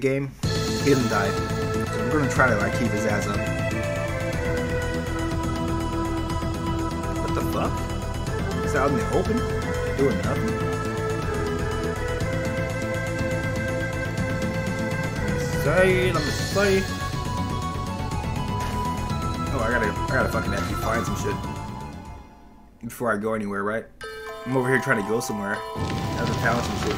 the game, he doesn't die. So I'm gonna try to like keep his ass up. What the fuck? He's out in the open, doing nothing. Let me say. Oh, I gotta fucking actually find some shit before I go anywhere, right? I'm over here trying to go somewhere. That's a palace and shit.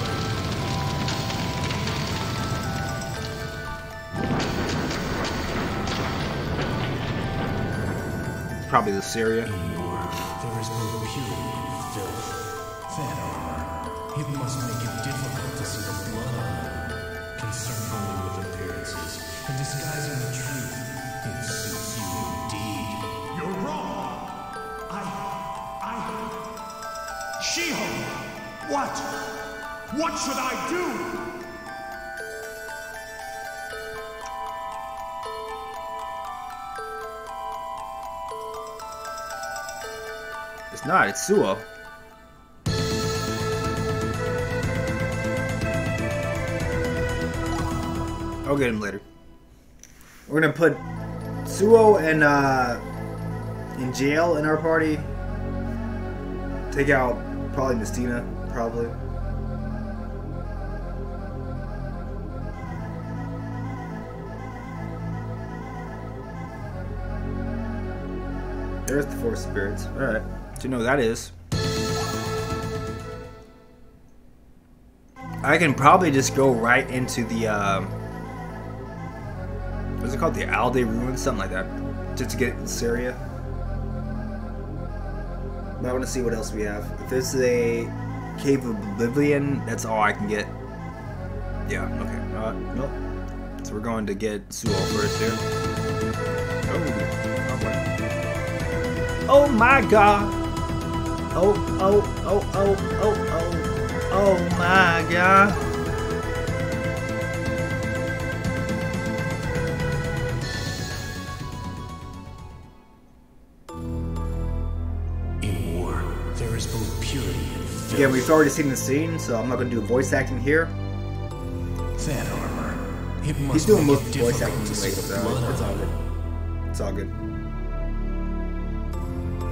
Probably Lyseria. There is no purity, filth, thin armor. It must make it difficult to see the blood. Concerned only with appearances and disguising the truth, it suits you indeed. You're wrong. She-Hulk! What? What should I do? It's not, it's Suo. I'll get him later. We're gonna put Suo and in jail in our party. Take out probably Mystina, probably. There's the Forest of Spirits. Alright. So you know that is. I can probably just go right into the what's it called? The Alde Ruin? Something like that. Just to get Lyseria. But I want to see what else we have. If this is a Cave of Oblivion, that's all I can get. Yeah, okay. Nope. So we're going to get Suo first here. Oh, okay. Oh my god! Oh, oh, oh, oh, oh, oh. Oh my god! Yeah, we've already seen the scene, so I'm not going to do voice acting here. That armor. It must. He's doing most of the voice acting anyway, so it's all good. It's all good.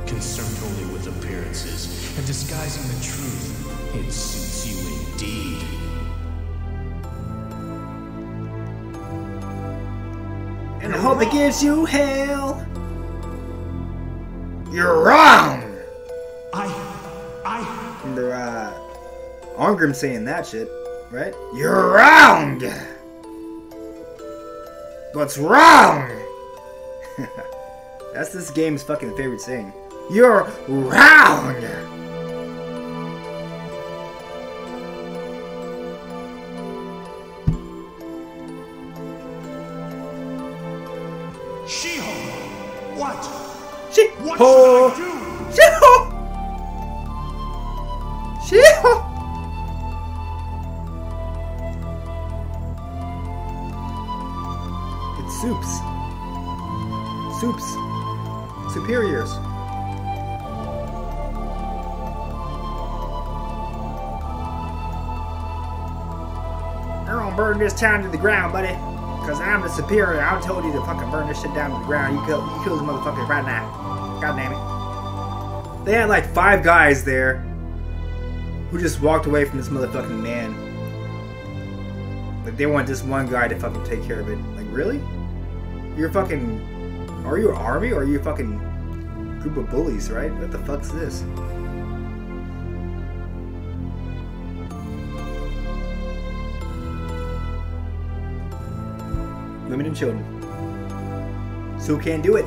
Concerned only with appearances and disguising the truth, it suits you indeed. And I hope it gives you hell. You're wrong. Arngrim saying that shit, right? You're wrong! What's wrong? That's this game's fucking favorite saying. You're wrong! She-Hulk! What? She-Hulk! What should I do? She-Hulk! She-Hulk! Soups. Superiors. They're gonna burn this town to the ground, buddy. Cause I'm the superior. I told you to fucking burn this shit down to the ground. You kill this motherfucker right now. God damn it. They had like 5 guys there who just walked away from this motherfucking man. Like they want this one guy to fucking take care of it. Like really? You're fucking. Are you an army or are you a fucking group of bullies, right? What the fuck's this? Women and children. So who can't do it?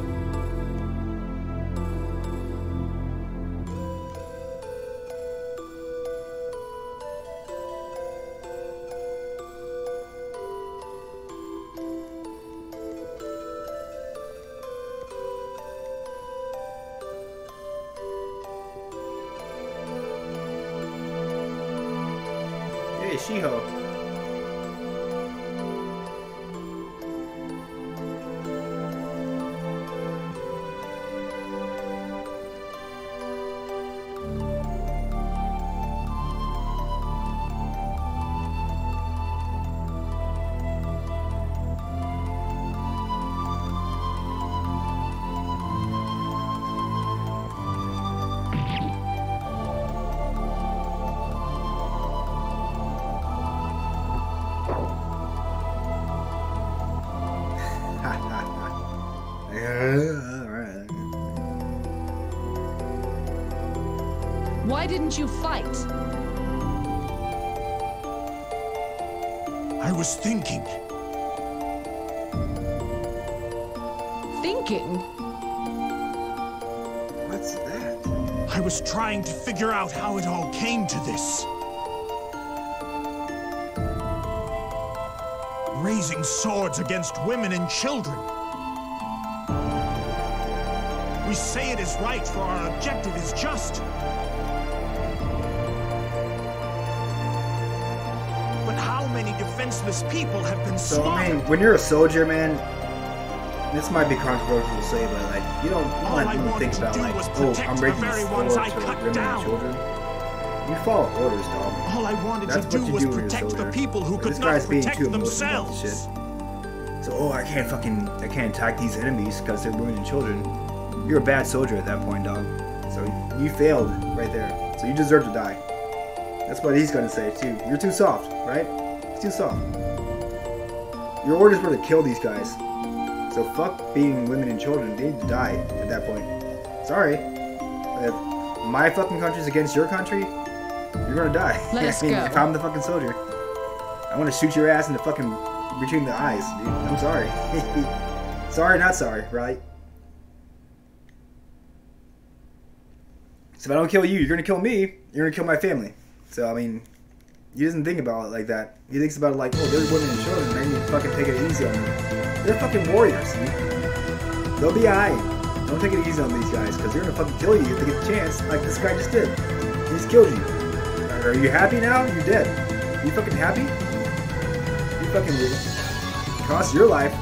Yeah, alright. Why didn't you fight? I was thinking. Thinking? What's that? I was trying to figure out how it all came to this. Raising swords against women and children. We say it is right, for our objective is just. But how many defenseless people have been slaughtered? So, I mean, when you're a soldier, man, this might be controversial to say, but, like, you don't think about, like, oh, I'm raising the swords for women and children. You follow orders, dog. All I wanted to do was protect the people who could not protect themselves. So, oh, I can't attack these enemies because they're women and children. You're a bad soldier at that point, dog. So you failed right there. So you deserve to die. That's what he's gonna say too. You're too soft, right? It's too soft. Your orders were to kill these guys. So fuck being women and children. They need to die at that point. Sorry. If my fucking country's against your country, you're gonna die. Let's go. If I'm the fucking soldier, I want to shoot your ass in the fucking between the eyes, dude. I'm sorry. Sorry, not sorry, right? So if I don't kill you, you're gonna kill me. You're gonna kill my family. So I mean, he doesn't think about it like that. He thinks about it like, oh, there's women and children. They need to fucking take it easy on me. They're fucking warriors, dude. They'll be alright. Don't take it easy on these guys, because they're gonna fucking kill you if they get the chance, like this guy just did. He just killed you. Are you happy now? You're dead. Are you fucking happy? You fucking did. Cost your life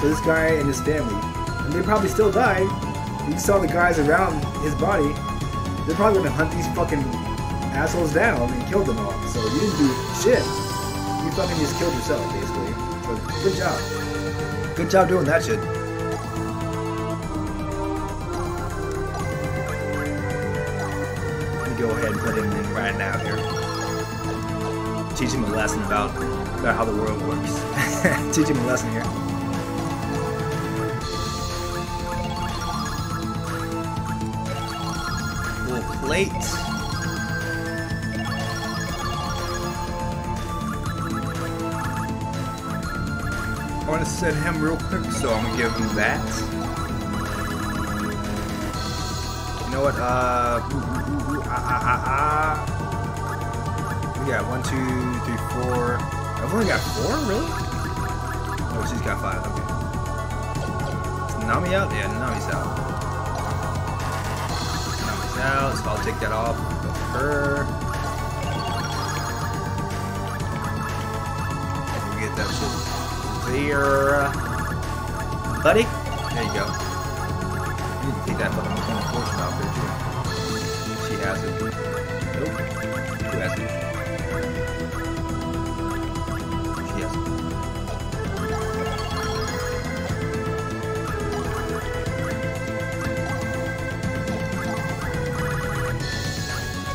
for this guy and his family. And they probably still die. You saw the guys around his body. They're probably gonna hunt these fucking assholes down and kill them all. So you didn't do shit. You fucking just killed yourself, basically. So good job. Good job doing that shit. Go ahead and put him in right now here. Teach him a lesson about how the world works. Teach him a lesson here. Little plate. I want to set him real quick, so I'm gonna give him that. You know what? We got 1, 2, 3, 4. I've only got 4, really? Oh, she's got 5. Okay. Is Nami out? Yeah, Nami's out. Nami's out, so I'll take that off of her. Get that shit clear, buddy. There you go. You need to take that fucking unfortunate out there too. Acid. Nope. Too acid. Yes.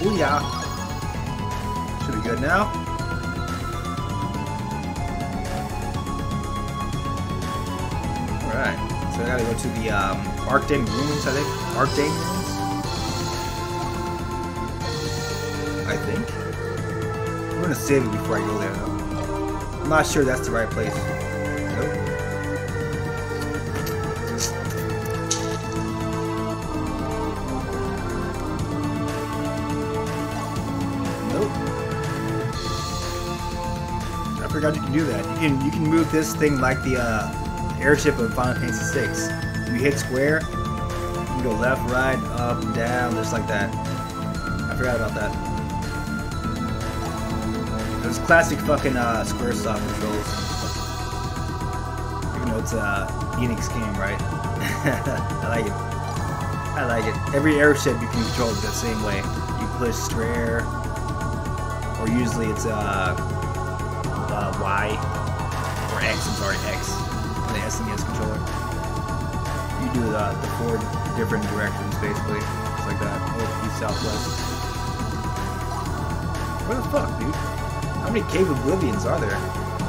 Ooh, yeah. Should be good now. All right. So I gotta go to the Arcane Ruins. I think Arcane. I'm gonna save it before I go there though. I'm not sure that's the right place. Nope. I forgot you can do that. You can move this thing like the airship of Final Fantasy VI. You hit square, you can go left, right, up, down, just like that. I forgot about that. It's classic fucking Squaresoft controls. Even though it's Enix game, right? I like it. I like it. Every airship you can control it the same way. You push square, or usually it's Y or X. I'm sorry, X on the SNES controller. You do the 4 different directions basically. It's like that. North, east, south, west. Where the fuck, dude? How many Cave of Oblivions are there?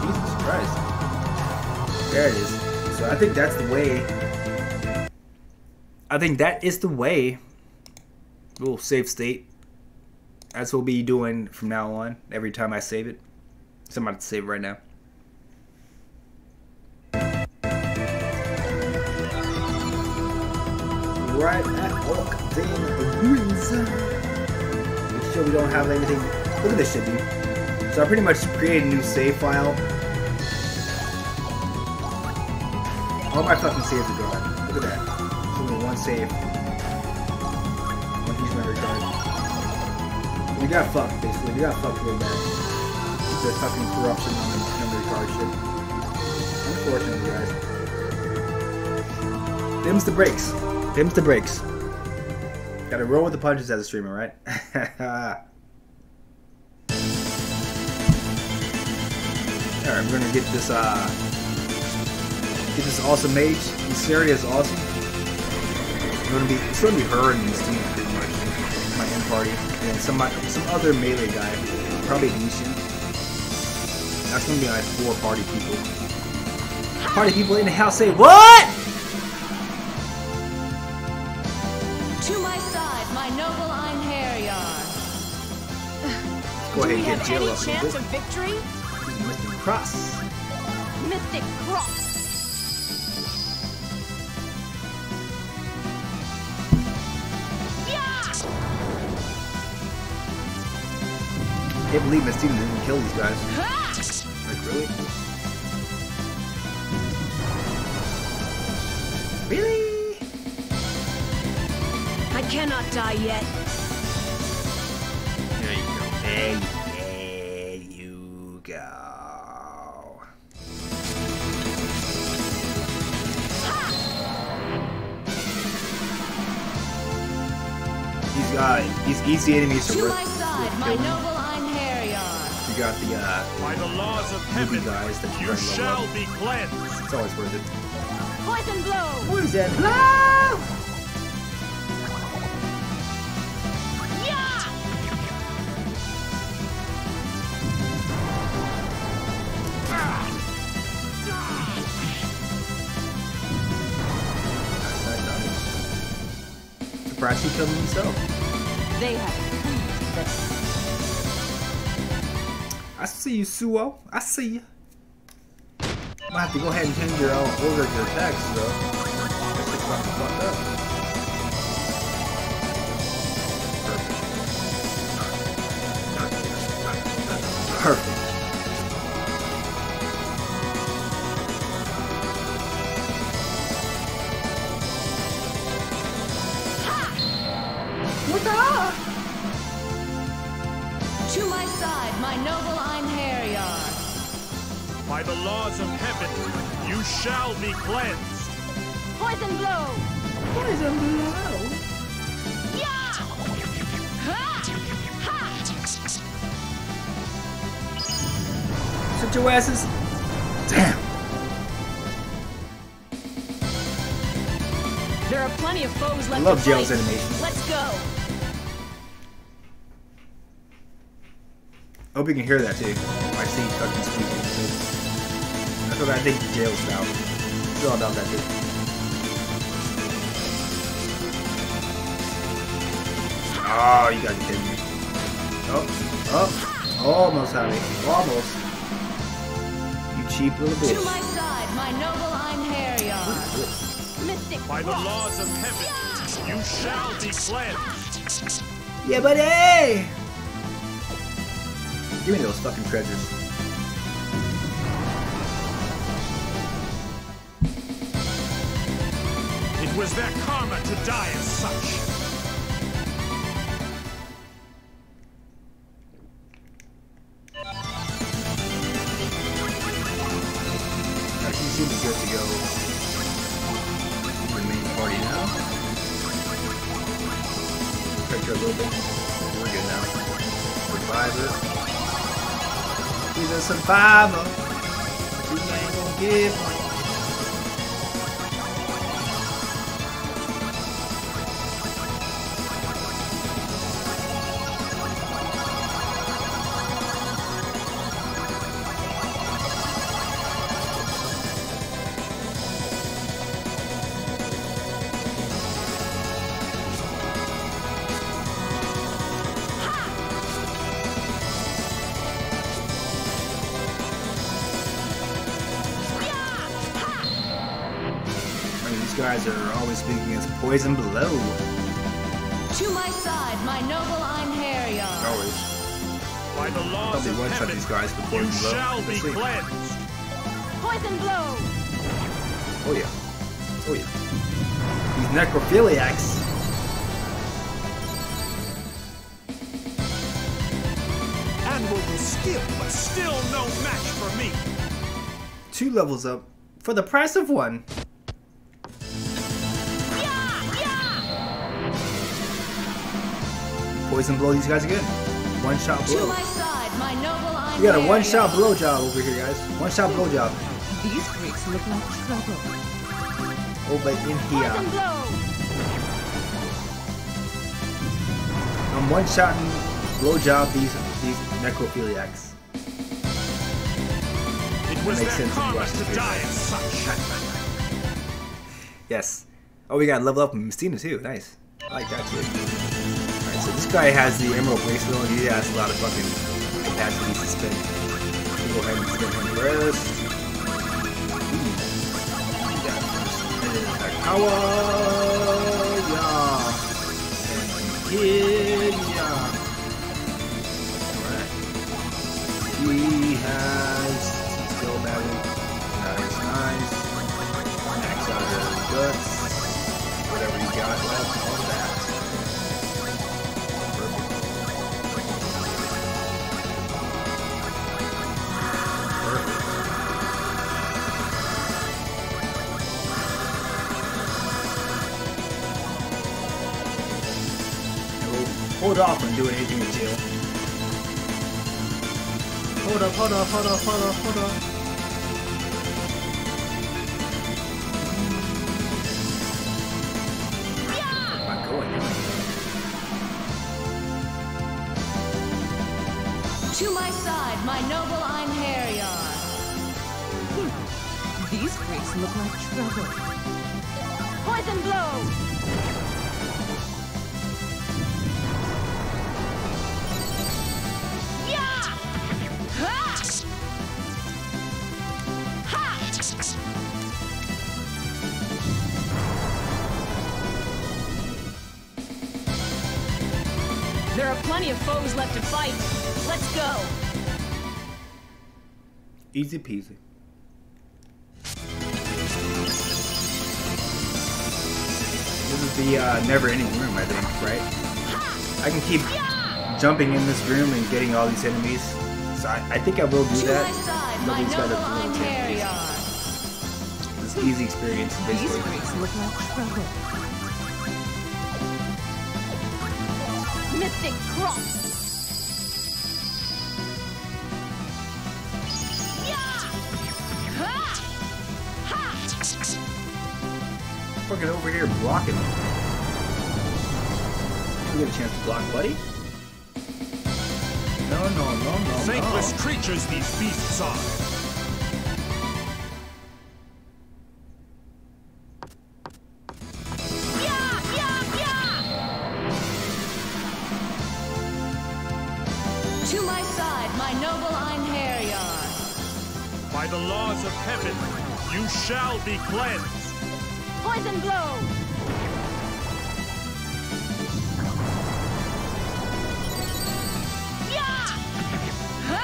Jesus Christ. There it is. So I think that's the way I think that is the way. Ooh, save state. That's what we'll be doing from now on. Every time I save it. So I'm about to save it right now. Right at Alde Ruin. Make sure we don't have anything. Look at this shit, dude. So I pretty much created a new save file. All my fucking saves are gone. Look at that. Only one save. One piece memory card. We got fucked, basically. We got fucked real bad. With the fucking corruption on the memory card shit. Unfortunately, guys. Them's the breaks. Them's the breaks. Gotta roll with the punches as a streamer, right? Alright, we're gonna get this awesome mage. Lyseria is awesome. It's gonna be her and Mystina pretty much. My end party. And then some other melee guy. Probably Nishin. That's gonna be like four party people. Party people in the house say what? To my side, my noble Einherjar. Go ahead and get Jill up. Do we have any chance of victory? Mystic Cross. Mystic Cross. I can't believe Mystina didn't kill these guys. Like, really? Really? I cannot die yet. There you go. There you go. These easy enemies to work. You got the, by the laws of heaven, guys that you shall be cleansed. It's always worth it. Poison Blow! Poison Blow! Yeah! Surprised he killed himself. They have this. I see you, Suo. I see you. Might have to go ahead and change your order of your attacks, though. That's fucking fucked up. Perfect. Perfect. What the hell? To my side, my noble. By the laws of heaven, you shall be cleansed. Poison Blow! Poison Blow! Yeah! Ha! Ha! Sit your asses! Damn! There are plenty of foes left. I love Gale's animation. Let's go! I hope you can hear that too. I see fucking speaking. That's what I think the jail's about. It's all about that dude. Oh, you gotta kill me. Oh, oh, almost had me. Almost. You cheap little bitch. To my side, my noble Einherjar. Mystic. By the laws of heaven, you shall be cleansed. Yeah, buddy! Give me those fucking treasures. It was their karma to die as such. Alright, you should be good to go to the main party now. Pick her a little bit. We're good now. Survivor. He's a survivor. He ain't gonna give one. These guys are always speaking as Poison Blow. To my side, my noble Einherjar. Always. By the laws of heaven, these guys with Poison Blow. Shall be cleansed. Poison Blow. Oh yeah. Oh yeah. These necrophiliacs. Skill, but still no match for me. 2 levels up for the price of 1. Yeah, yeah. Poison Blow these guys again. One shot blow. To my side, my noble. We got a one shot blow job over here, guys. One shot blow job. These freaks look like trouble. Oh, but in here. I'm one shotting blow job these necrophiliacs. It was makes sense to die in such. Yes. Oh, we got level up Mystina too. Nice. I like that too. Alright, so this guy has the Emerald Waste and he has a lot of fucking capacities to spend. We'll go ahead and spend him first. Kawa! He has skill battle. That is nice. Max out his guts. Whatever you got left on that. Perfect. Hold off on doing anything with Jill. Hold up, hold up, hold up, hold up, hold up. Yeah! I'm not going anywhere. To my side, my noble Einherjar. Hmm. These freaks look like trouble. Poison Blow! There are plenty of foes left to fight. Let's go. Easy peasy. This is the never-ending room, I think, right? I can keep jumping in this room and getting all these enemies. So I think I will do that. Nobody's got a blue. This easy experience, basically. Mystic Cross. Yeah. Ha. Ha. Fucking over here blocking. You get a chance to block, buddy. No, no, no, no. Saintless creatures these beasts are. Shall be cleansed. Poison Blow. Yeah. Ha.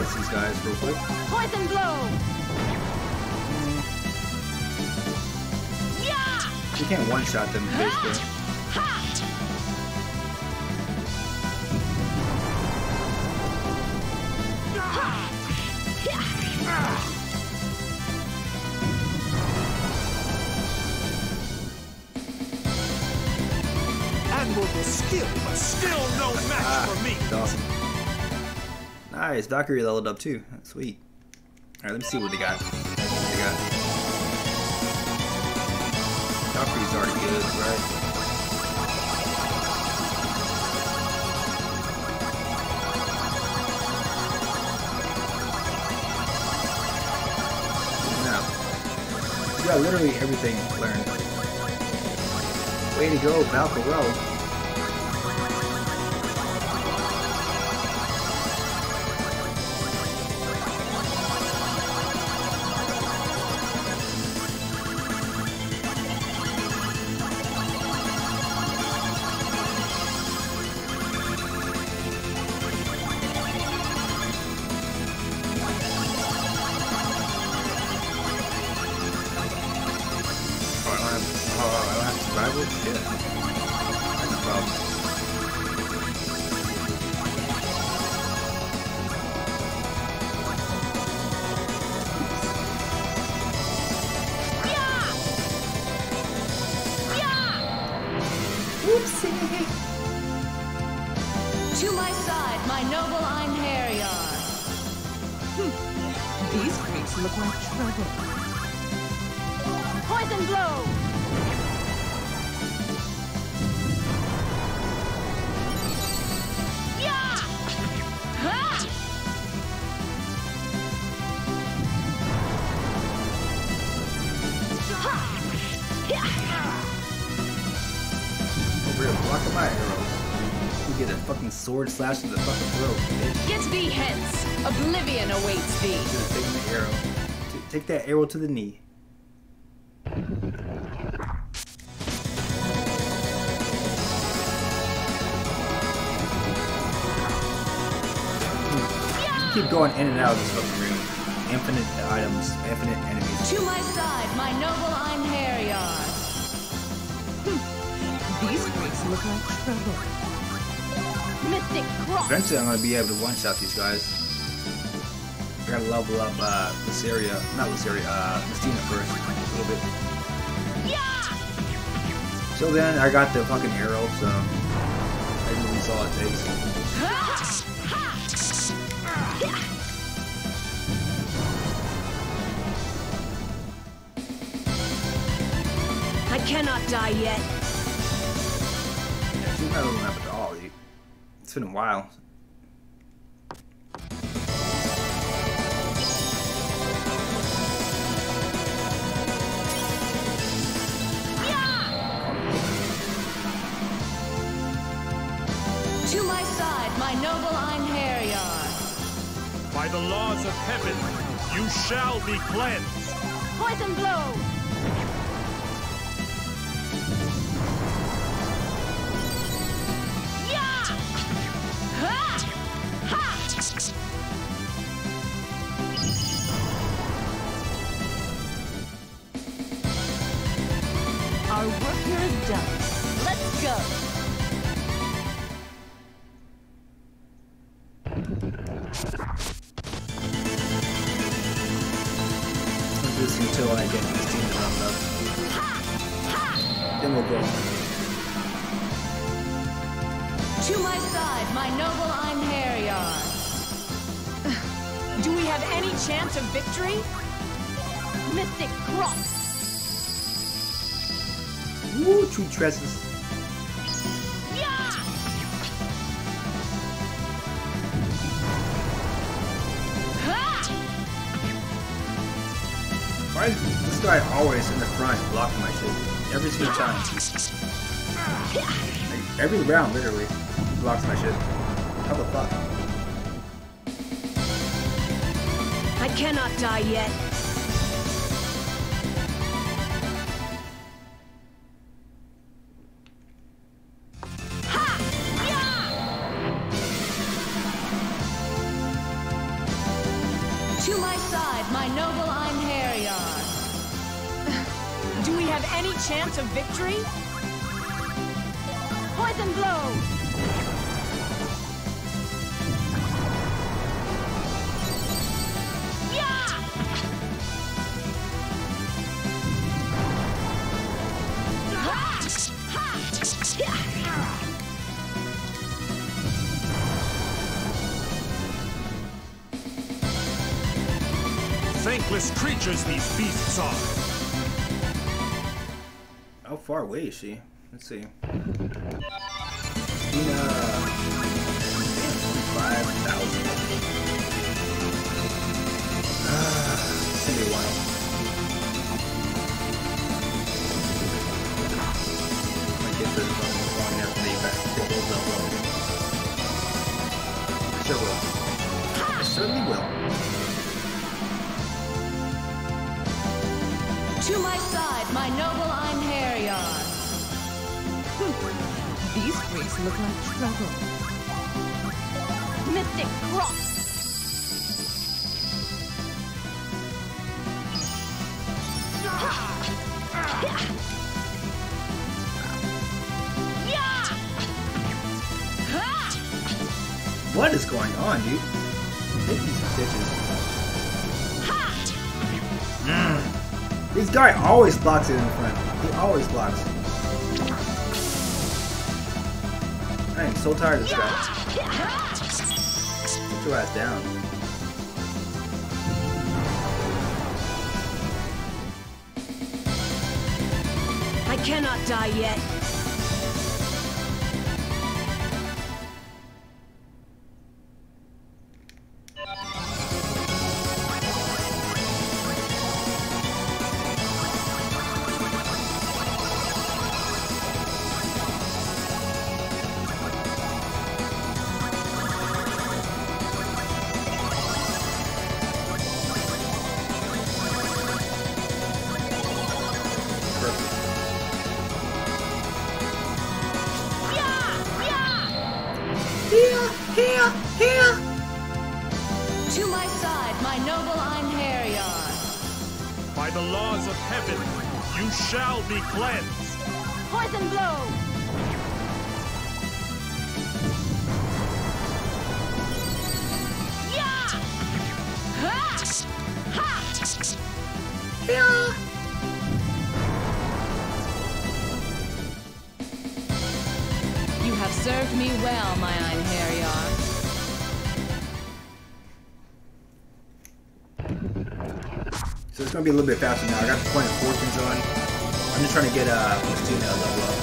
These guys real quick. Poison Blow! Yeah! You can't one-shot them basically. Admirable skill, but still no match for me. That's awesome. Nice, Dockery leveled up too. That's sweet. Alright, let me see what they got. Dockery's already good, right? Yeah, literally everything learned. Way to go, Valkyrie. To my side, my noble Einherjar. These creeps look like trouble. Poison Blow! Yeah! Ha! Over here, block my arrows. Get a fucking sword slash to the fucking throat, bitch. Get thee hence! Oblivion awaits thee! Take the arrow. Take that arrow to the knee. Yeah! Keep going in and out of this fucking room. Infinite items, infinite enemies. To my side, my noble Einherjar. These freaks look like trouble. Mystic Cross. Eventually, I'm gonna be able to one-shot these guys. I gotta level up Lyseria, Mystina first a little bit. Yeah. So then I got the fucking arrow, so I really saw all it takes. I cannot die yet. Yeah, she's not open up at all. It's been a while. Yeah! To my side, my noble Einherjar. By the laws of heaven, you shall be cleansed. Poison Blow! Our work here is done. Let's go. This until I get this team round up. Then we'll go. To my side, my noble Einherjar. Do we have any chance of victory? Mystic Cross. Woo, two tresses. Yeah! Why is this guy always in the front blocking my shit? Every single time. Like, every round, literally, blocks my shit. How the fuck? I cannot die yet. Chance of victory? Poison Blow! Yeah! thankless creatures these beasts are. How far away is she? Let's see. To my side, my noble Einherjar. These freaks look like trouble. Mystic Cross. What is going on, dude? Hit these bitches. This guy always blocks it in front. He always blocks it. I am so tired of this guy. Get your ass down. I cannot die yet. It's gonna be a little bit faster now. I got the Point of Fortunes on. I'm just trying to get Mystina level up.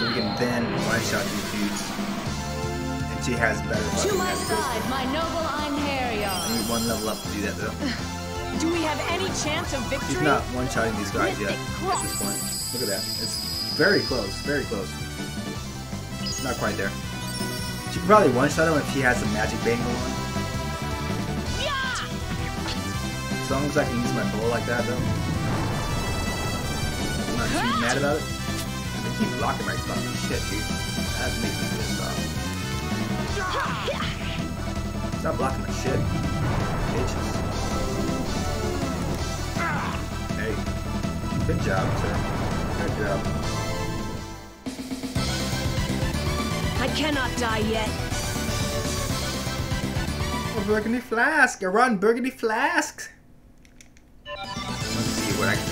So we can then one-shot these dudes. And she has better luck. To my side, my noble Einherjar. I need one level up to do that though. Do we have any chance of victory? She's not one-shotting these guys yet at this point. Look at that. It's very close, very close. It's not quite there. She could probably one-shot him if she has a Magic Bangle on. As long as I can use my bow like that, though. I'm not too mad about it. I keep blocking my fucking shit, dude. That makes me pissed off. Stop blocking my shit. Bitches. Hey. Good job, sir. Good job. I cannot die yet. Oh, Burgundy Flask. You're on Burgundy Flasks. What I can do.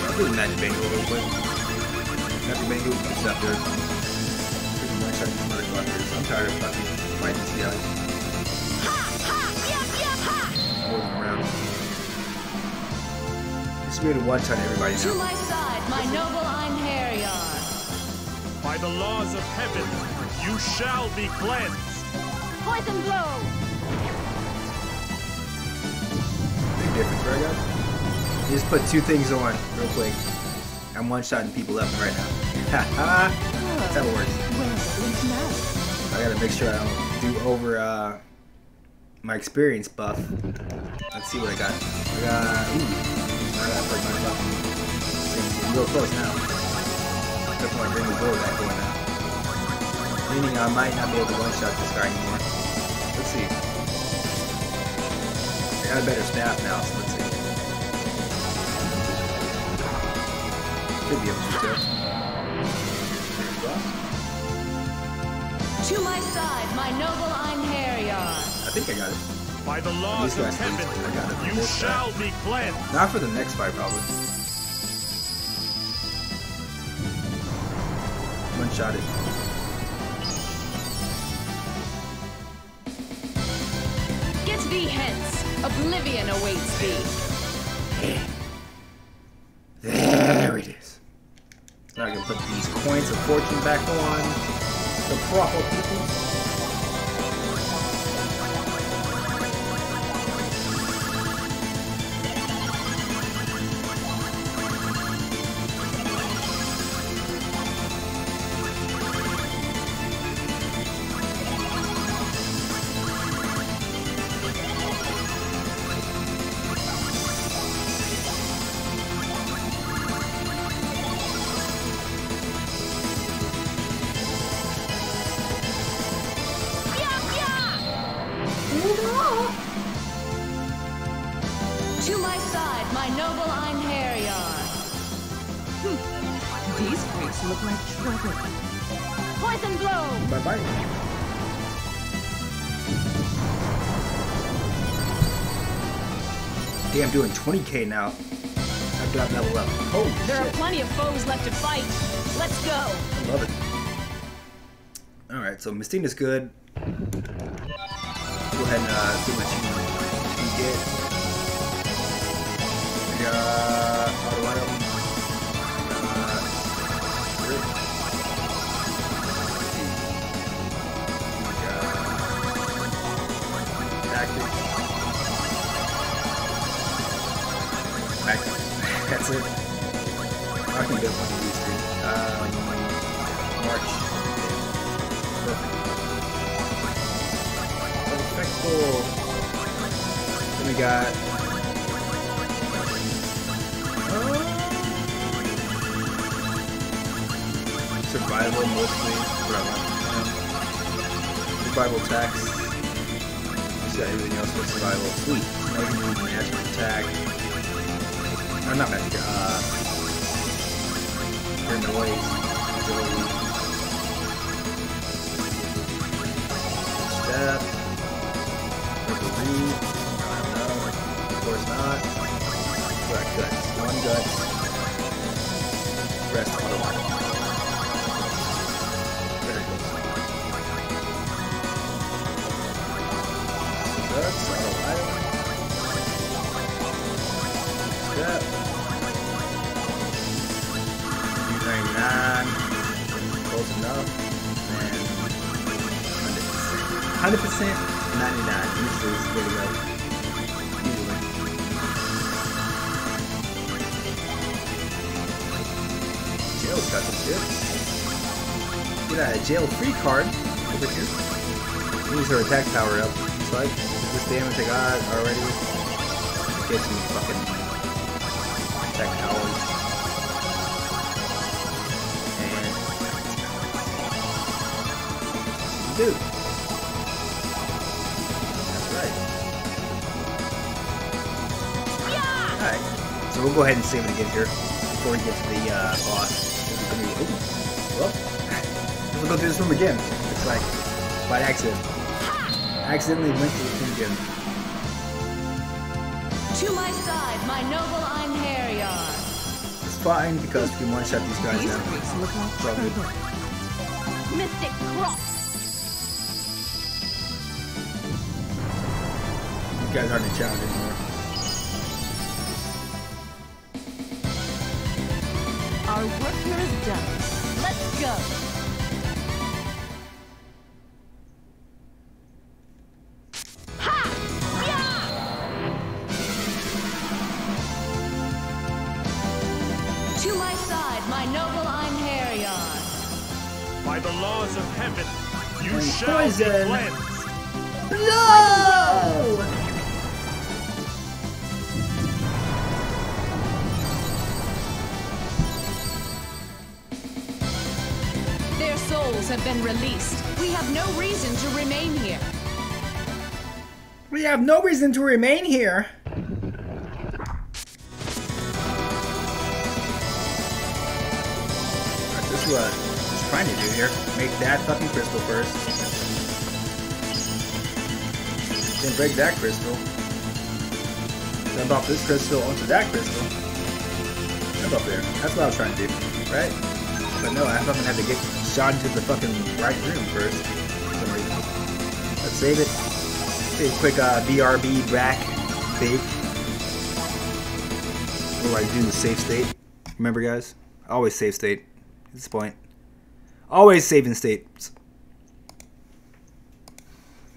I'll do the Magic Bangle real quick. Magic Bangle is up there. I'm tired of fucking fighting these guys. Moving around. It's weird to watch on everybody now. To my side, my noble Einherjar. By the laws of heaven, you shall be cleansed. Poison Blow! Big difference, right guys? You just put two things on real quick. I'm one-shotting people left and right now. That's how it works. I gotta make sure I don't do over my experience buff. Let's see what I got. I got... Ooh. I gotta break my buff. I'm real close now. I'm just gonna bring the door back going now. Meaning I might not be able to one-shot this guy anymore. Let's see. I got a better snap now, so let's see. Could be able to do it. To my side, my noble Einherjar. I think I got it. By the laws of heaven, you shall be cleansed. Not for the next fight, probably. One-shot it. thee hence. Oblivion awaits thee. There it is. Now I can put these coins of fortune back on the proper people. I'm doing 20k now. I've got level up. Holy shit. There are plenty of foes left to fight. Let's go. I love it. All right, so Mystina's good. Go ahead and see what you get. That's it. I can get one of these two. March. Perfect. Perfectful. Then we got... survival mostly. Survival tax. Just got everything else but survival. Sweet. Now we can do magic attack. I'm not magic, in the ways, step, read, of course not, black guts, one guts, rest on the water. There it goes. Guts, out of step. 99, close enough, and 100%, 99, this is really low, usually. Jill's got some shit. Get a jail free card, over here. Use her attack power up, so I just damage I got already. Get some fucking attack powers. That's right. Yeah! Alright, so we'll go ahead and save it again here before we get to the boss. This is gonna be, ooh, well, we'll go through this room again. It's like, by accident. I accidentally went through this room again. To my side, my noble Einherjar. It's fine because we can one shot these guys now. Mystic Cross. You guys aren't a challenge anymore. Our work here is done. Let's go. Ha! Yeah! To my side, my noble Einherjar. By the laws of heaven, you and shall be cleansed. Blow! Have been released. We have no reason to remain here. We have no reason to remain here. That's what I was trying to do here. Make that fucking crystal first. Then break that crystal. Jump off this crystal onto that crystal. Jump up there. That's what I was trying to do, right? But no, I fucking had to get shot into the fucking right room first, for some reason. Let's save it. a quick BRB back fake. What do I do in the safe state? Remember, guys? Always safe state at this point. Always saving states.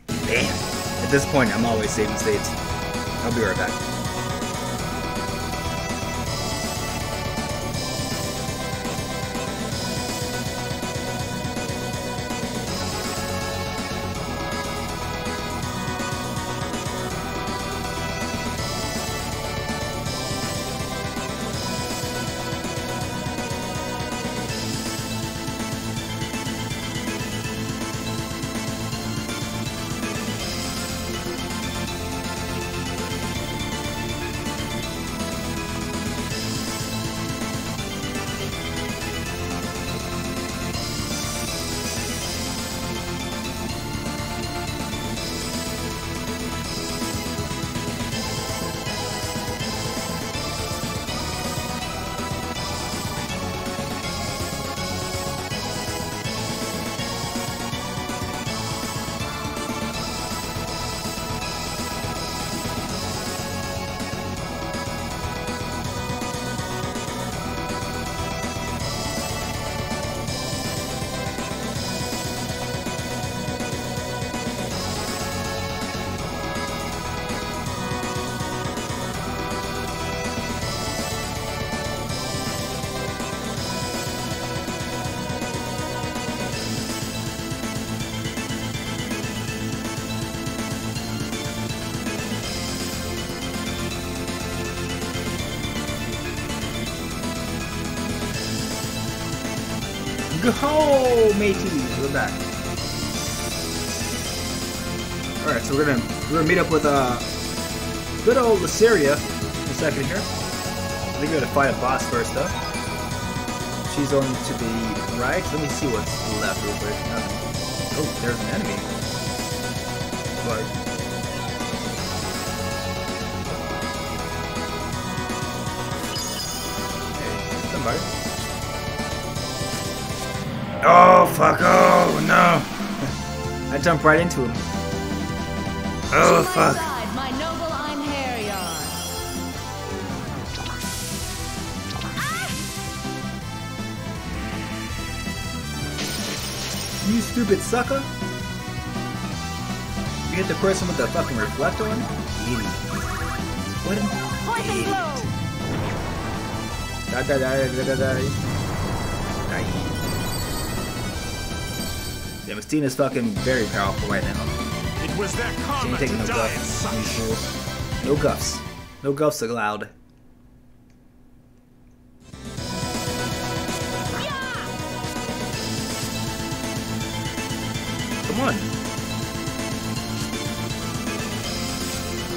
Damn. At this point, I'm always saving states. I'll be right back. Go-ho, mateys! We're back. All right, so we're gonna meet up with good old Lyseria in a second here. I think we're gonna fight a boss first, though. She's on to the right. Let me see what's left real quick. Oh, there's an enemy. But oh, fuck, oh, no. I jumped right into him. Oh, fuck. Side, my noble Einherjar. You stupid sucker. You hit the person with the fucking reflector on? Idiot. What an idiot. Da-da-da-da-da-da. Yeah, Mystina's fucking very powerful right now. It was that she ain't taking no guffs. No guffs. No guffs allowed. Yeah. Come on.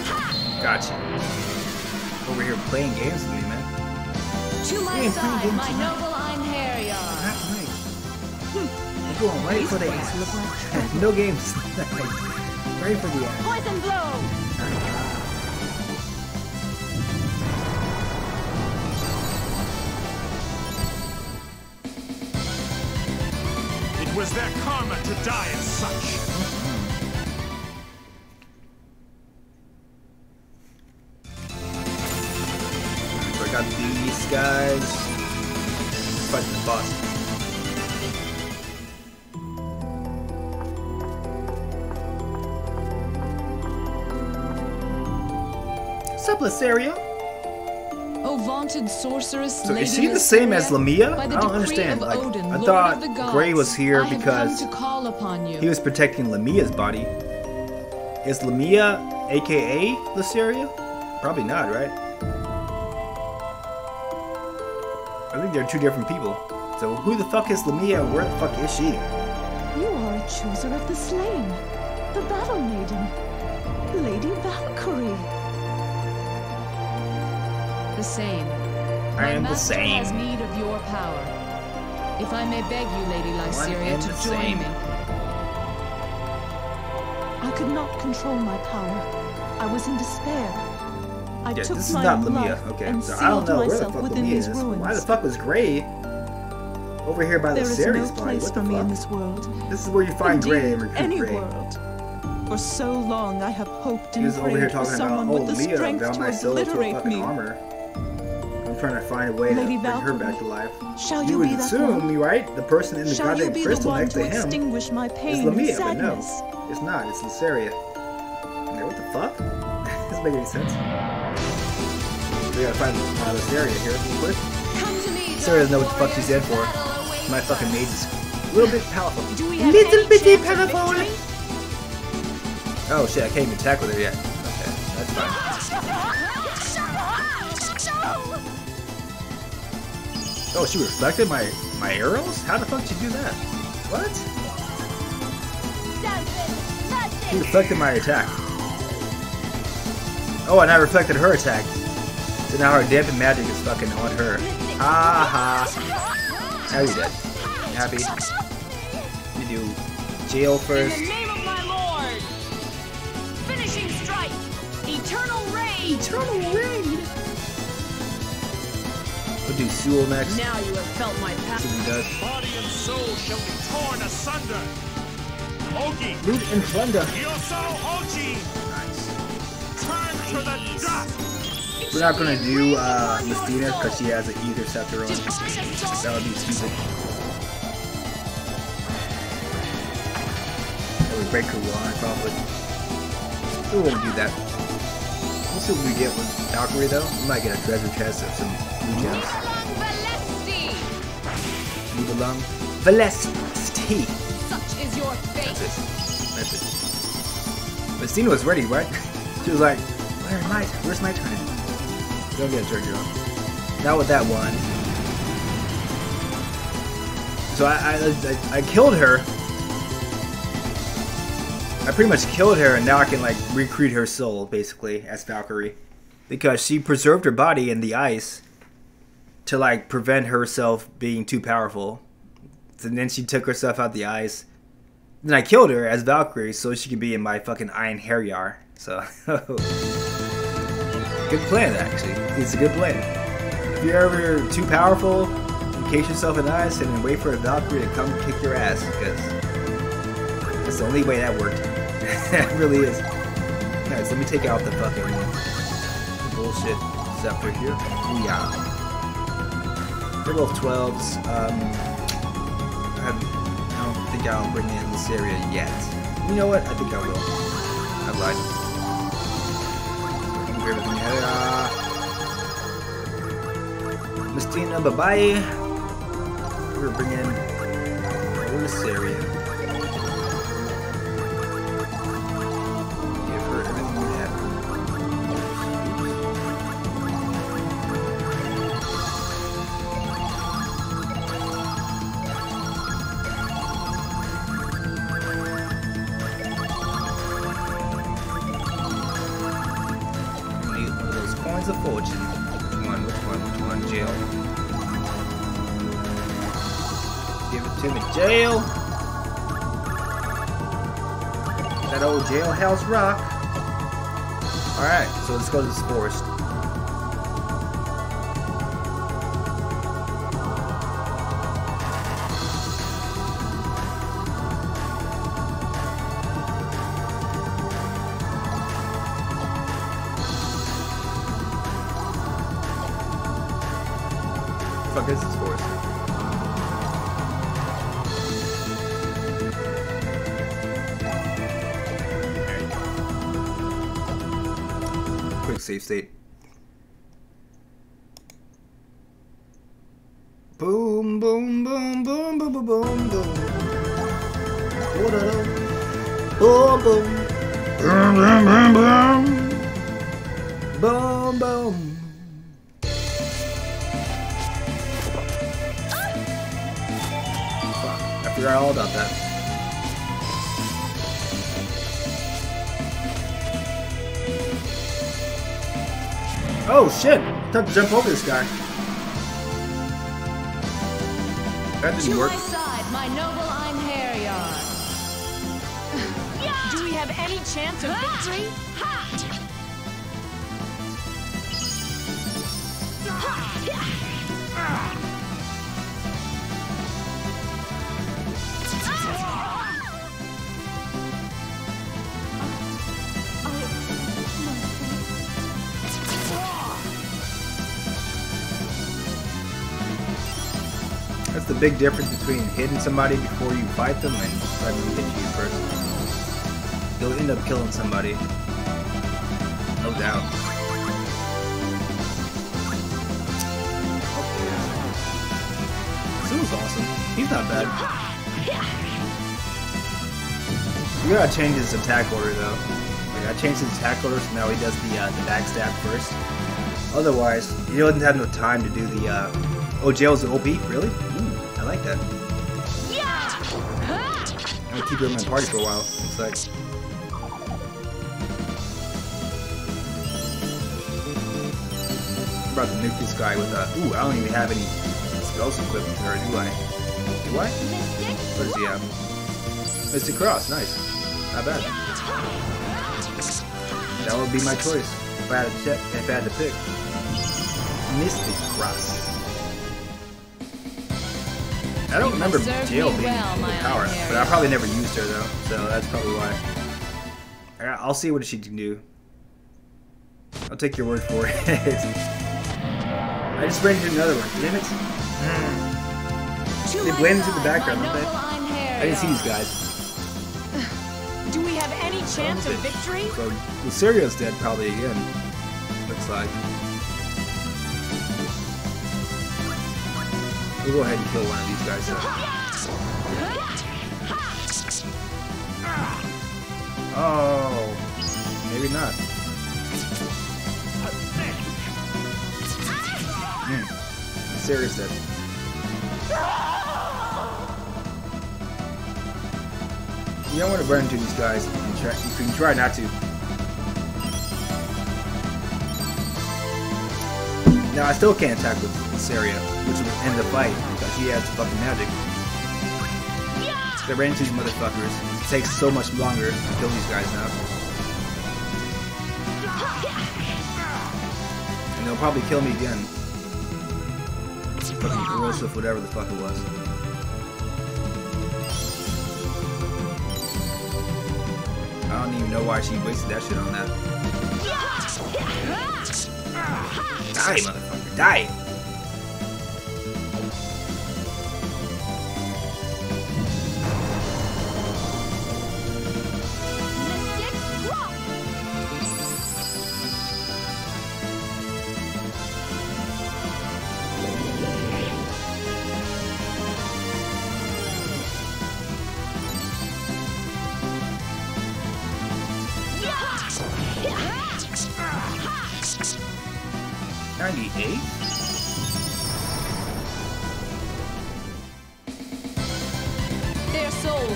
Ha. Gotcha. Over here playing games with me, man. To my side, my noble Einherjar. Go on, ready for the ass. No games. Ready for the ass. Poison Blow! It was their karma to die as such. We got these guys. Fight the boss. What's up, Lyseria? Oh, vaunted sorceress. So is she the same as Lemia? I don't understand. Like, Odin, I thought gods, Grey was here because call upon you. He was protecting Lemia's body. Is Lemia aka Lyseria? Probably not, right? I think they're two different people. So who the fuck is Lemia and where the fuck is she? You are a chooser of the slain, the battle maiden, Lady Valkyrie. The same. I am the same. Has need of your power. If I may beg you, Lady Lyseria, to join me. I could not control my power. I was in despair. I took this is my not Lemia. Okay, and so I don't know where the fuck Lemia is. Why the fuck was Grey over here by Lyseria? There is no place for me in this world. This is where you find Grey. Any world. For so long I have hoped and prayed for someone with the strength to obliterate me. Armor. I'm trying to find a way to bring her back to life. Shall you be that one? You right? The person in the goddamn crystal next to him is Lemia, but no, it's not. It's Lyseria. Okay, what the fuck? This doesn't make any sense. We gotta find Lyseria here real quick. Lyseria doesn't know what the fuck she's dead for. My fucking mage is a little bit powerful. Little bitty powerful. Oh shit, I can't even attack with her yet. Okay, that's fine. Oh, she reflected my arrows? How the fuck did she do that? What? She reflected my attack. Oh, and I reflected her attack. So now her dampened magic is fucking on her. Ha ha. Now you're dead. Happy. You do Jail first. Finishing Strike! Eternal Rage! Eternal Rage! We'll do Suo next. Now you have felt my passion. Body and soul shall be torn asunder. Oji! Loot and plunder. Yoso Oji! Nice. Turn to the dust! We're not gonna do Mystina because she has an Ether Scepter on. That would be stupid. That would break her wand probably. We won't do that. We'll see what we get with Dockery though. We might get a treasure chest of some blue gems. Move along. Velesti! Such is your fate. That's it. That's it. Mystina was ready, right? She was like, where's my turn? Don't get a turn, girl. Not with that one. So I killed her. I pretty much killed her, and now I can like recruit her soul basically as Valkyrie, because she preserved her body in the ice to like prevent herself being too powerful. And then she took herself out the ice. Then I killed her as Valkyrie, so she could be in my fucking Einherjar. So good plan actually. It's a good plan. If you're ever too powerful, encase yourself in ice and then wait for a Valkyrie to come kick your ass, because that's the only way that worked. It really is. Alright, so let me take out the fucking bullshit scepter here. Booyah. Little 12s. I don't think I'll bring in this area yet. You know what? I think I will. I lied. Grab everything out. Mystina, bye-bye. We're gonna bring in this area. Jailhouse Rock. Alright, so let's go to this forest. Fuck is this forest? Save state. Boom, boom, boom, boom, boom, boom, boom, boom, boom, boom, boom, boom, boom. I forgot all about that. Oh shit! Time to jump over this guy. That didn't work. To my side, my noble Einherjar. Do we have any chance of victory? big difference between hitting somebody before you fight them and letting them hit you first. You'll end up killing somebody. No doubt. Okay. Suo's awesome. He's not bad. You gotta change his attack order though. Like, I changed his attack order so now he does the backstab first. Otherwise, he doesn't have no time to do the Oh, Jail's OP? Really? I like that. I'm gonna keep her in my party for a while, looks like. I'm about to nuke this guy with ooh, I don't even have any spells equipped with her, do I? Do I? What does he have? Mystic Cross, nice. Not bad. That would be my choice if I had to, if I had to pick. Mystic Cross. I don't remember Gale being well, power, but I probably never used her though, so that's probably why. Alright, I'll see what she can do. I'll take your word for it. I just ran into another one. Damn it! They blend into the background, don't they? I didn't see these guys. Do we have any chance of victory? So Lyseria's dead probably again. Looks like. We'll go ahead and kill one of these guys. Oh, maybe not. Serious dead. You don't want to run into these guys. You can try not to. Now, I still can't attack with Lyseria, which would end the fight, because he has fucking magic. I ran into these motherfuckers. It takes so much longer to kill these guys now. And they'll probably kill me again. Fucking corrosive, whatever the fuck it was. I don't even know why she wasted that shit on that. Die, motherfucker, die!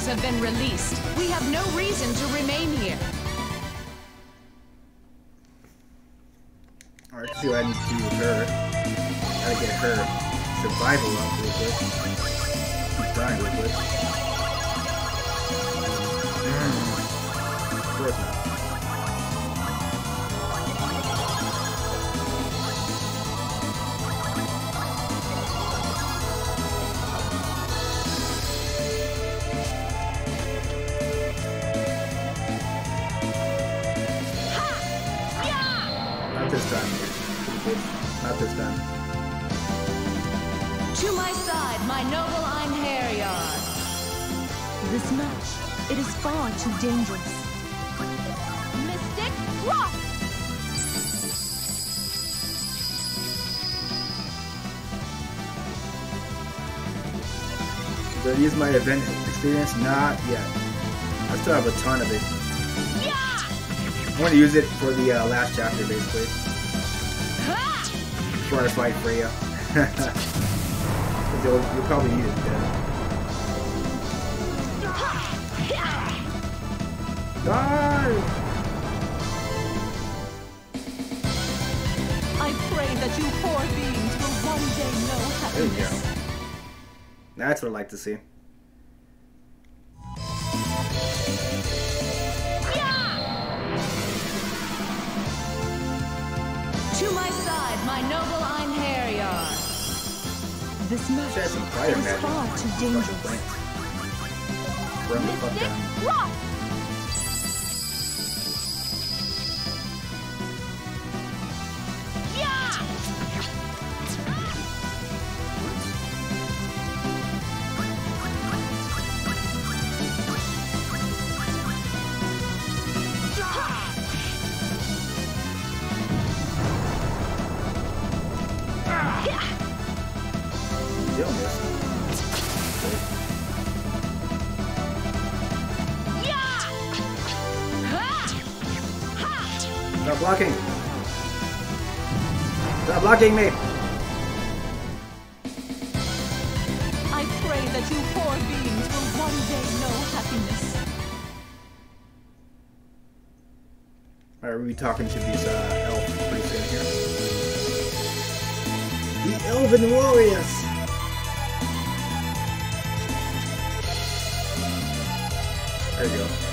Have been released. We have no reason to remain here. Alright, let's see what I need to do with her. Gotta get her survival up real quick. Keep dying real quick. Of course not this time. To my side, my noble Einherjar. This match, it is far too dangerous. Mystic Rock! Did I use my event experience? Not yet. I still have a ton of it. Yeah! I want to use it for the last chapter, basically. Try to fight Freya. You'll probably need it then. I pray that you poor beings will one day know happiness. There you go. That's what I like to see. This match is far too dangerous. Mystic Rock! Yeah! blocking! Stop blocking me! I pray that you poor beings will one day know happiness. Alright, we'll be talking to these elves pretty soon here. The Elven Warriors! There you go.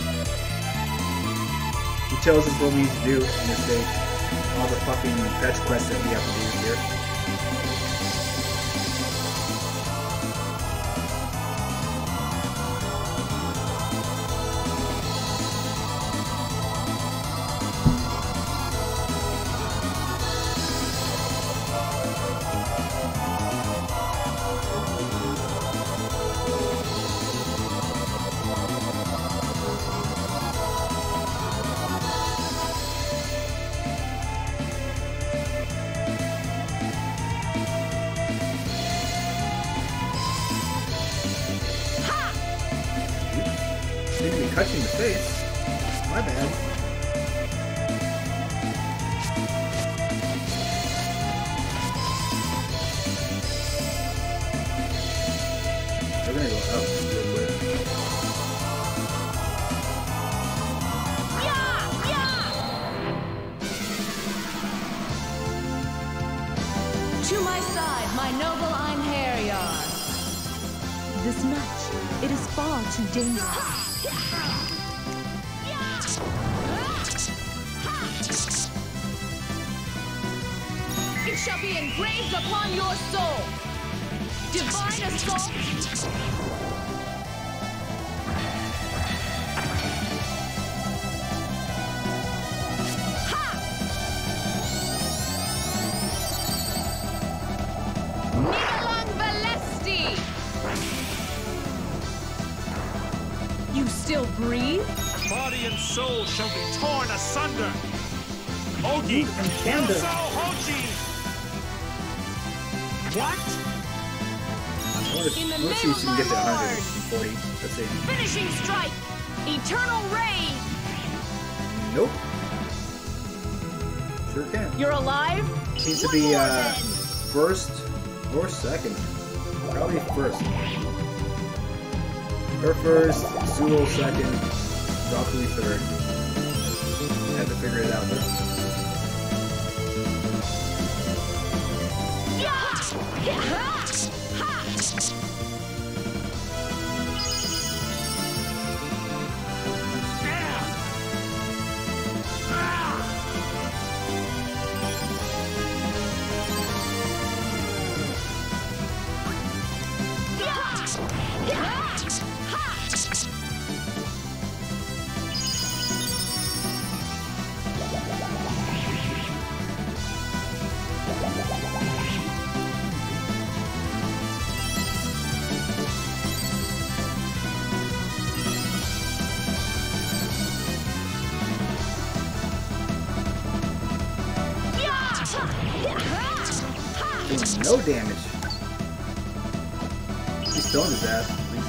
He tells us what we need to do in this day. All the fucking fetch quests that we have to do here. Finishing Strike! Eternal Rage! Nope. Sure can. You're alive? Seems to be first or second. Probably first. Her first, Suo second, Dockery third. I had to figure it out though. No damage. He's still in his ass, at least.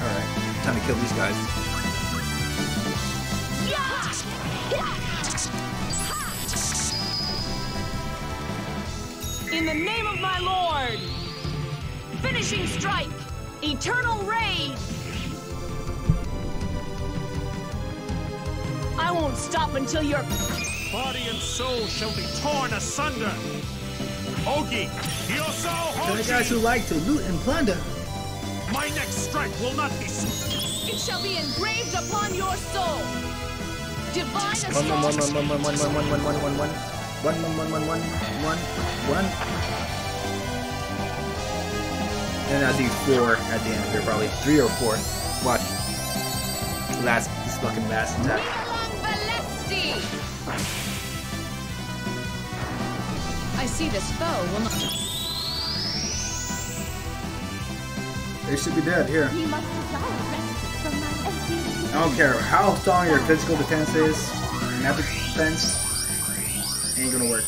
Alright, time to kill these guys. In the name of my lord! Finishing Strike! Eternal Rage! I won't stop until your body and soul shall be torn asunder. Ogi, Yoso, Hoji. To the guys who like to loot and plunder. My next strike will not be. It shall be engraved upon your soul. Divine Assault. One. And I do four at the end of here, probably 3 or 4. Watch. Last, this fucking last attack. I see this foe will not. They should be dead here. I don't care how strong your physical defense is, your magic defense ain't gonna work.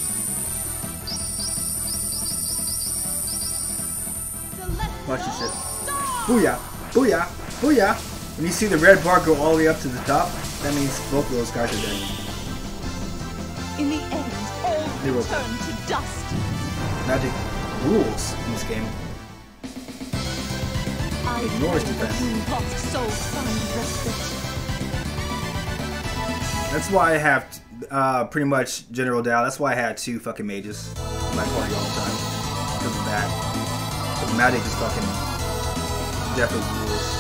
Watch this shit. Booyah! Booyah! Booyah! When you see the red bar go all the way up to the top, that means both of those guys are dead. In the end, all they will turn to dust. Magic rules in this game. I ignores defense. That's why I have pretty much General Dow. That's why I had two fucking mages in my party all the time. Because of that. Because magic is fucking definitely rules.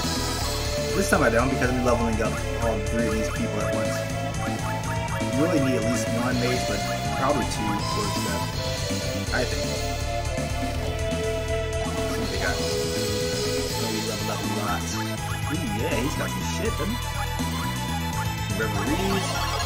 This time I don't because I'm leveling up all three of these people at once. You really need at least one mage, but probably two for that. I think. What they got? Ooh, yeah, he's got some shit, doesn't he? Reveries.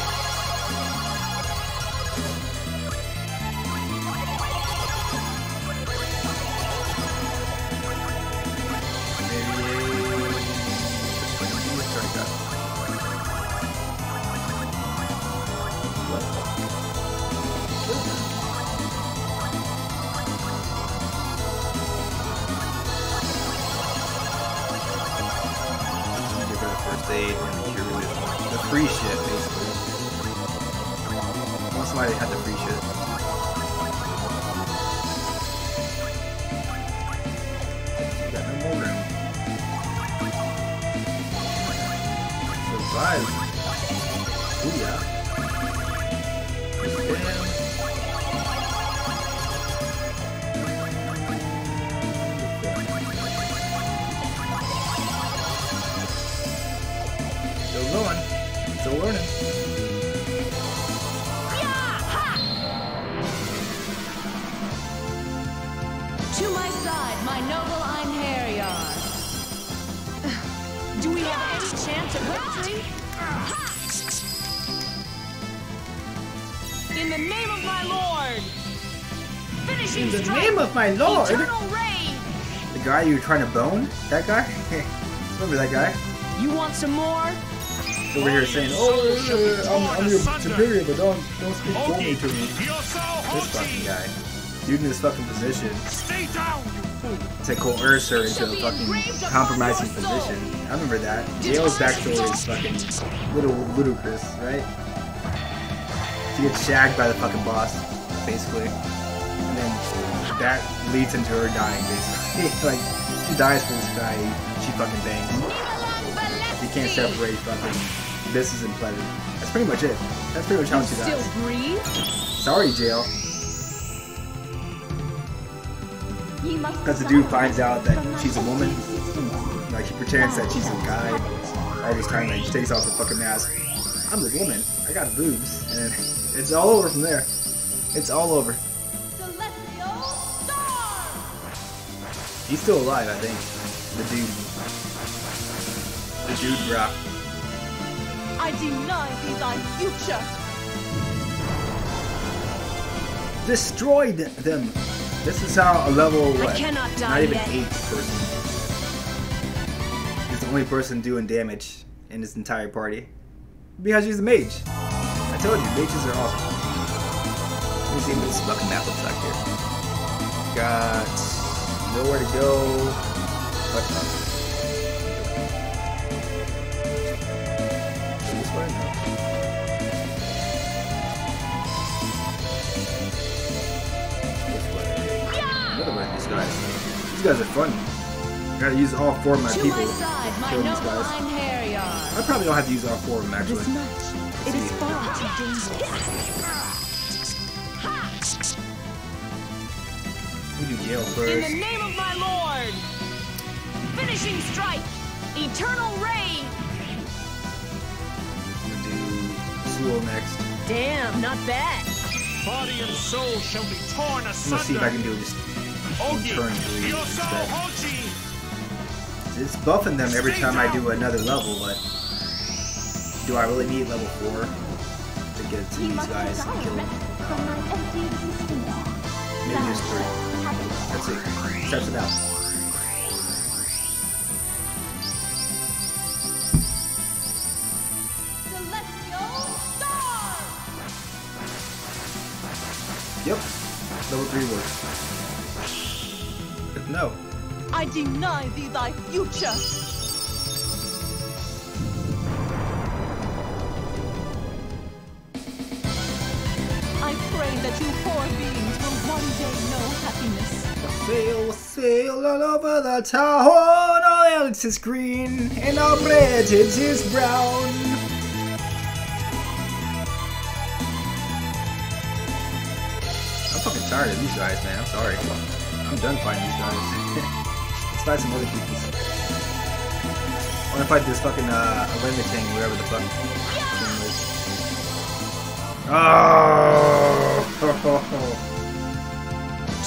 My lord! The guy you were trying to bone? That guy? Remember that guy? You want some more? Over here saying, oh, I'm your superior, but don't speak bony to me. This fucking guy. Dude in this fucking position. To coerce her into a fucking compromising position. I remember that. Gale's backstory is fucking ludicrous, right? She gets shagged by the fucking boss, basically. And then that leads into her dying, basically. Like, she dies for this guy, she fucking bangs. You can't separate fucking business and pleasure. That's pretty much it. That's pretty much how she dies. Sorry, Jill. Because the dude finds out that she's a woman. Like, he pretends that she's a guy. All this time, like, she takes off her fucking mask. I'm a woman. I got boobs. And it's all over from there. It's all over. He's still alive, I think. The dude rock. I deny thee thy future. Destroyed them. This is how a level what? Not even 8 person. He's the only person doing damage in his entire party. Because he's a mage. I told you, mages are awesome. Let me see what this fucking map looks like here. Got nowhere to go. What up? This way? No. This way. Another way. These guys. These guys are funny. I gotta use all four of my people to kill these guys. I probably don't have to use all four of them actually. It is far too dangerous. In the name of my lord! Finishing Strike! Eternal Rage! I'm gonna do Suo next. Damn, not bad. Body and soul shall be torn asunder. Let's see if I can do just turn three instead. It's buffing them every time I do another level, but do I really need level 4 to get to these guys and kill them? Maybe there's 3. Let's see. Steps it out. Yep. Level 3 works. No. I deny thee thy future! I pray that you poor beings will one day know happiness. Sail all over the town, all else is green, and our bread it is brown. I'm tired of these guys, man. I'm sorry. I'm done fighting these guys. Let's fight some other people. I want to fight this fucking orangutan, wherever the fuck. Oh!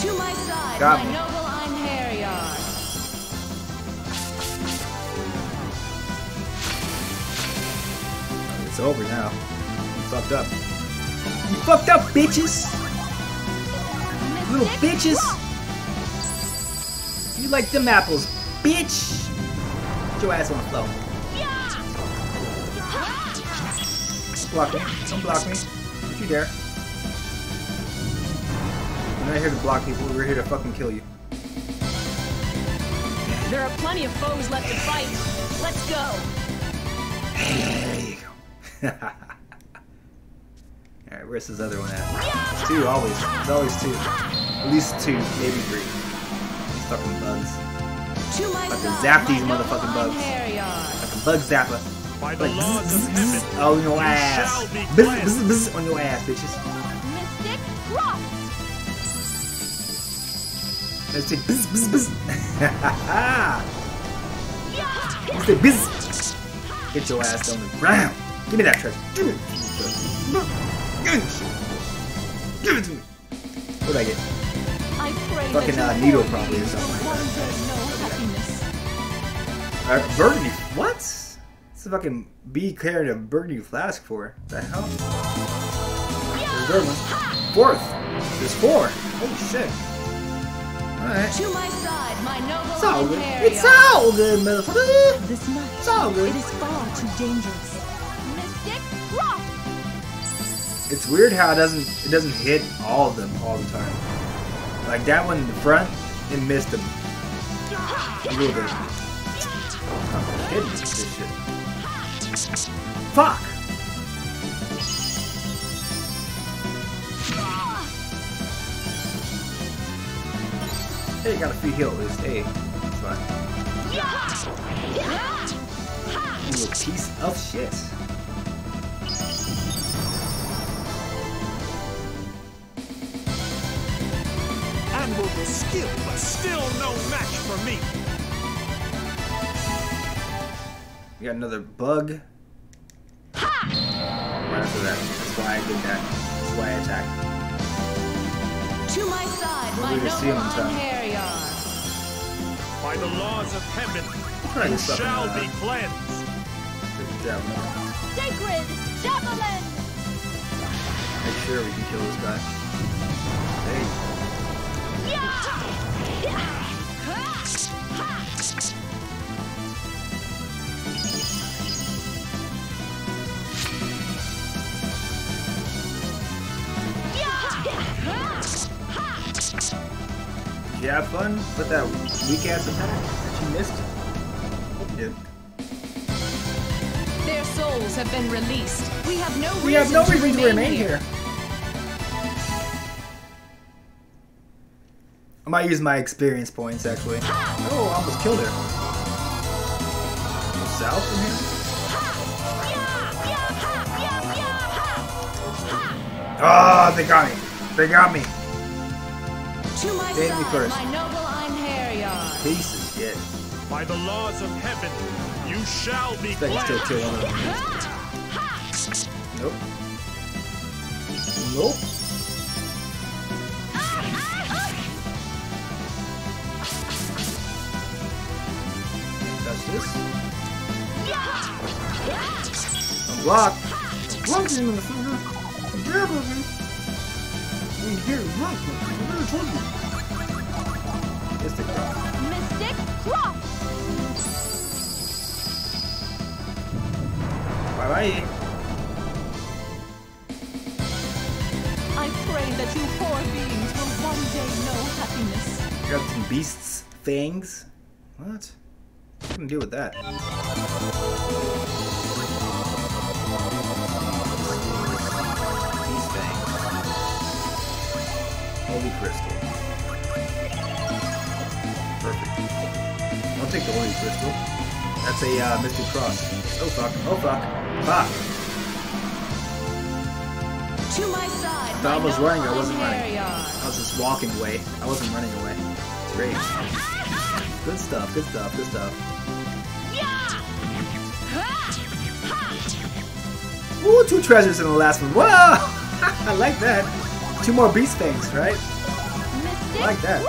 To my side, got me. My noble Einherjar. It's over now. You fucked up. You fucked up, bitches. Little bitches! You like them apples, bitch! Get your ass on the floor. Block me. Don't block me. Don't you dare. We're not here to block people, we're here to fucking kill you. There are plenty of foes left to fight. Let's go! There you go. Alright, where's this other one at? Two, always. It's always two. At least two, maybe three. These fucking bugs. Fucking zap these motherfucking bugs. Fucking bug zapper. Like, bzz, bzz, bzz, on your ass. Bzz, bzz, bzz, on your ass, bitches. Mystic Rock. Let's take bzz, bzz, bzz. Let's take bzz. Get your ass on the ground. Give me that treasure. Give me that treasure. Give it to me! What did I get? Fucking needle probably or something like that. Alright, Burgundy. What? What's the fucking bee carrying a Burgundy Flask for? What the hell? There's third one. Fourth! There's four! Holy shit. Alright. It's all good. It's all good, motherfucker! It's all good. It is far too dangerous. Mystic Rock! It's weird how it doesn't hit all of them all the time. Like that one in the front, it missed them. A little bit. Oh, I'm hitting this shit. Fuck! Hey, you got a free heal at least. Hey, that's fine. You little piece of shit. Skill, but still no match for me. We got another bug. Ha! Right after that. That's why I did that. That's why I attacked. To my side, my noble. By the laws of heaven, you shall be cleansed. Sacred javelin. Make sure we can kill this guy. Hey. Did you have fun with that weak ass attack that you missed? Hope you did. Their souls have been released. We have no reason to remain here. I might use my experience points, actually. Oh, I almost killed her. South from here? Oh, they got me. They got me. Take me first. Piece of shit. By the laws of heaven, you shall be glad. Still kill one of them. Nope. Nope. I'm blocked. Blocking in the finger. I'm terrible at me. I mean, here, block me. I'm better told you. Mystic Cross. Mystic Cross! Bye bye. I pray that you poor beings will one day know happiness. Grab some beasts' fangs. What? I can deal with that. These things. Holy Crystal. Perfect. I'll take the Holy Crystal. That's a Mystic Cross. Oh fuck. Oh fuck. Fuck. To my side. I thought I was running. I wasn't running. I was just walking away. I wasn't running away. It's rage. Good stuff, good stuff, good stuff. Ooh, 2 treasures in the last one. Whoa! I like that. 2 more beast fangs, right? I like that.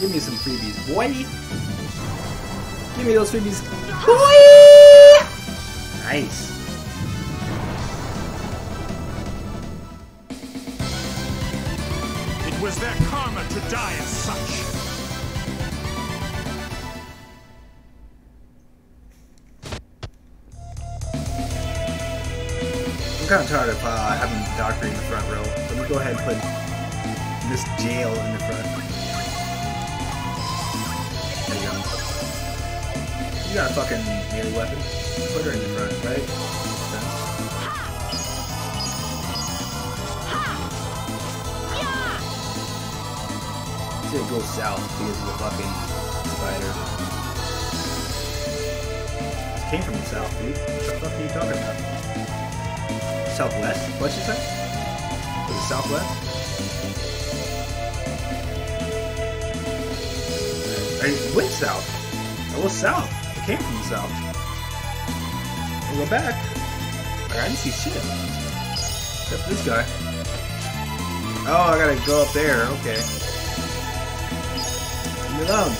Give me some freebies, boy. Give me those freebies, boy! Nice. It was their karma to die as such. I'm kind of tired of having Dockery in the front row. Let me go ahead and put Miss Gale in the front. There you go. You got a fucking melee weapon. Put her in the front, right? So. It goes south because of the fucking spider. It came from the south, dude. What the fuck are you talking about? Southwest? What'd you say? Was it southwest? I went south. I was south. I came from the south. I go back. I didn't see shit. Except this guy. Oh, I gotta go up there. Okay. Leave me alone.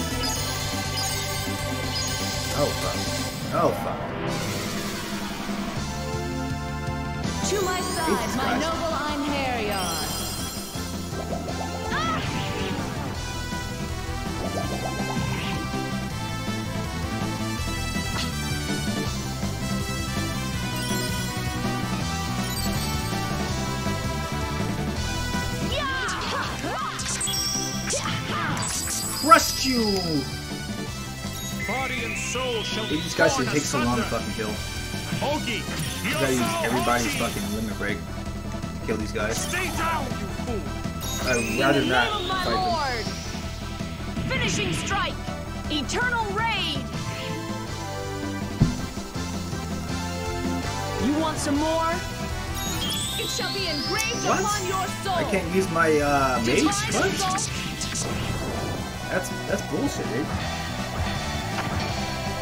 Oh, fuck. Oh, fuck. To my side, Jesus my Christ. Noble Einherjar. Crushed you! Body and soul shall be. These guys should take so long to fucking kill. You gotta use everybody's fucking limit break to kill these guys. Stay down, you fool! I'd rather not fight them. Finishing Strike! Eternal Rage! You want some more? It shall be engraved upon your soul! I can't use my mage? What? That's bullshit, dude.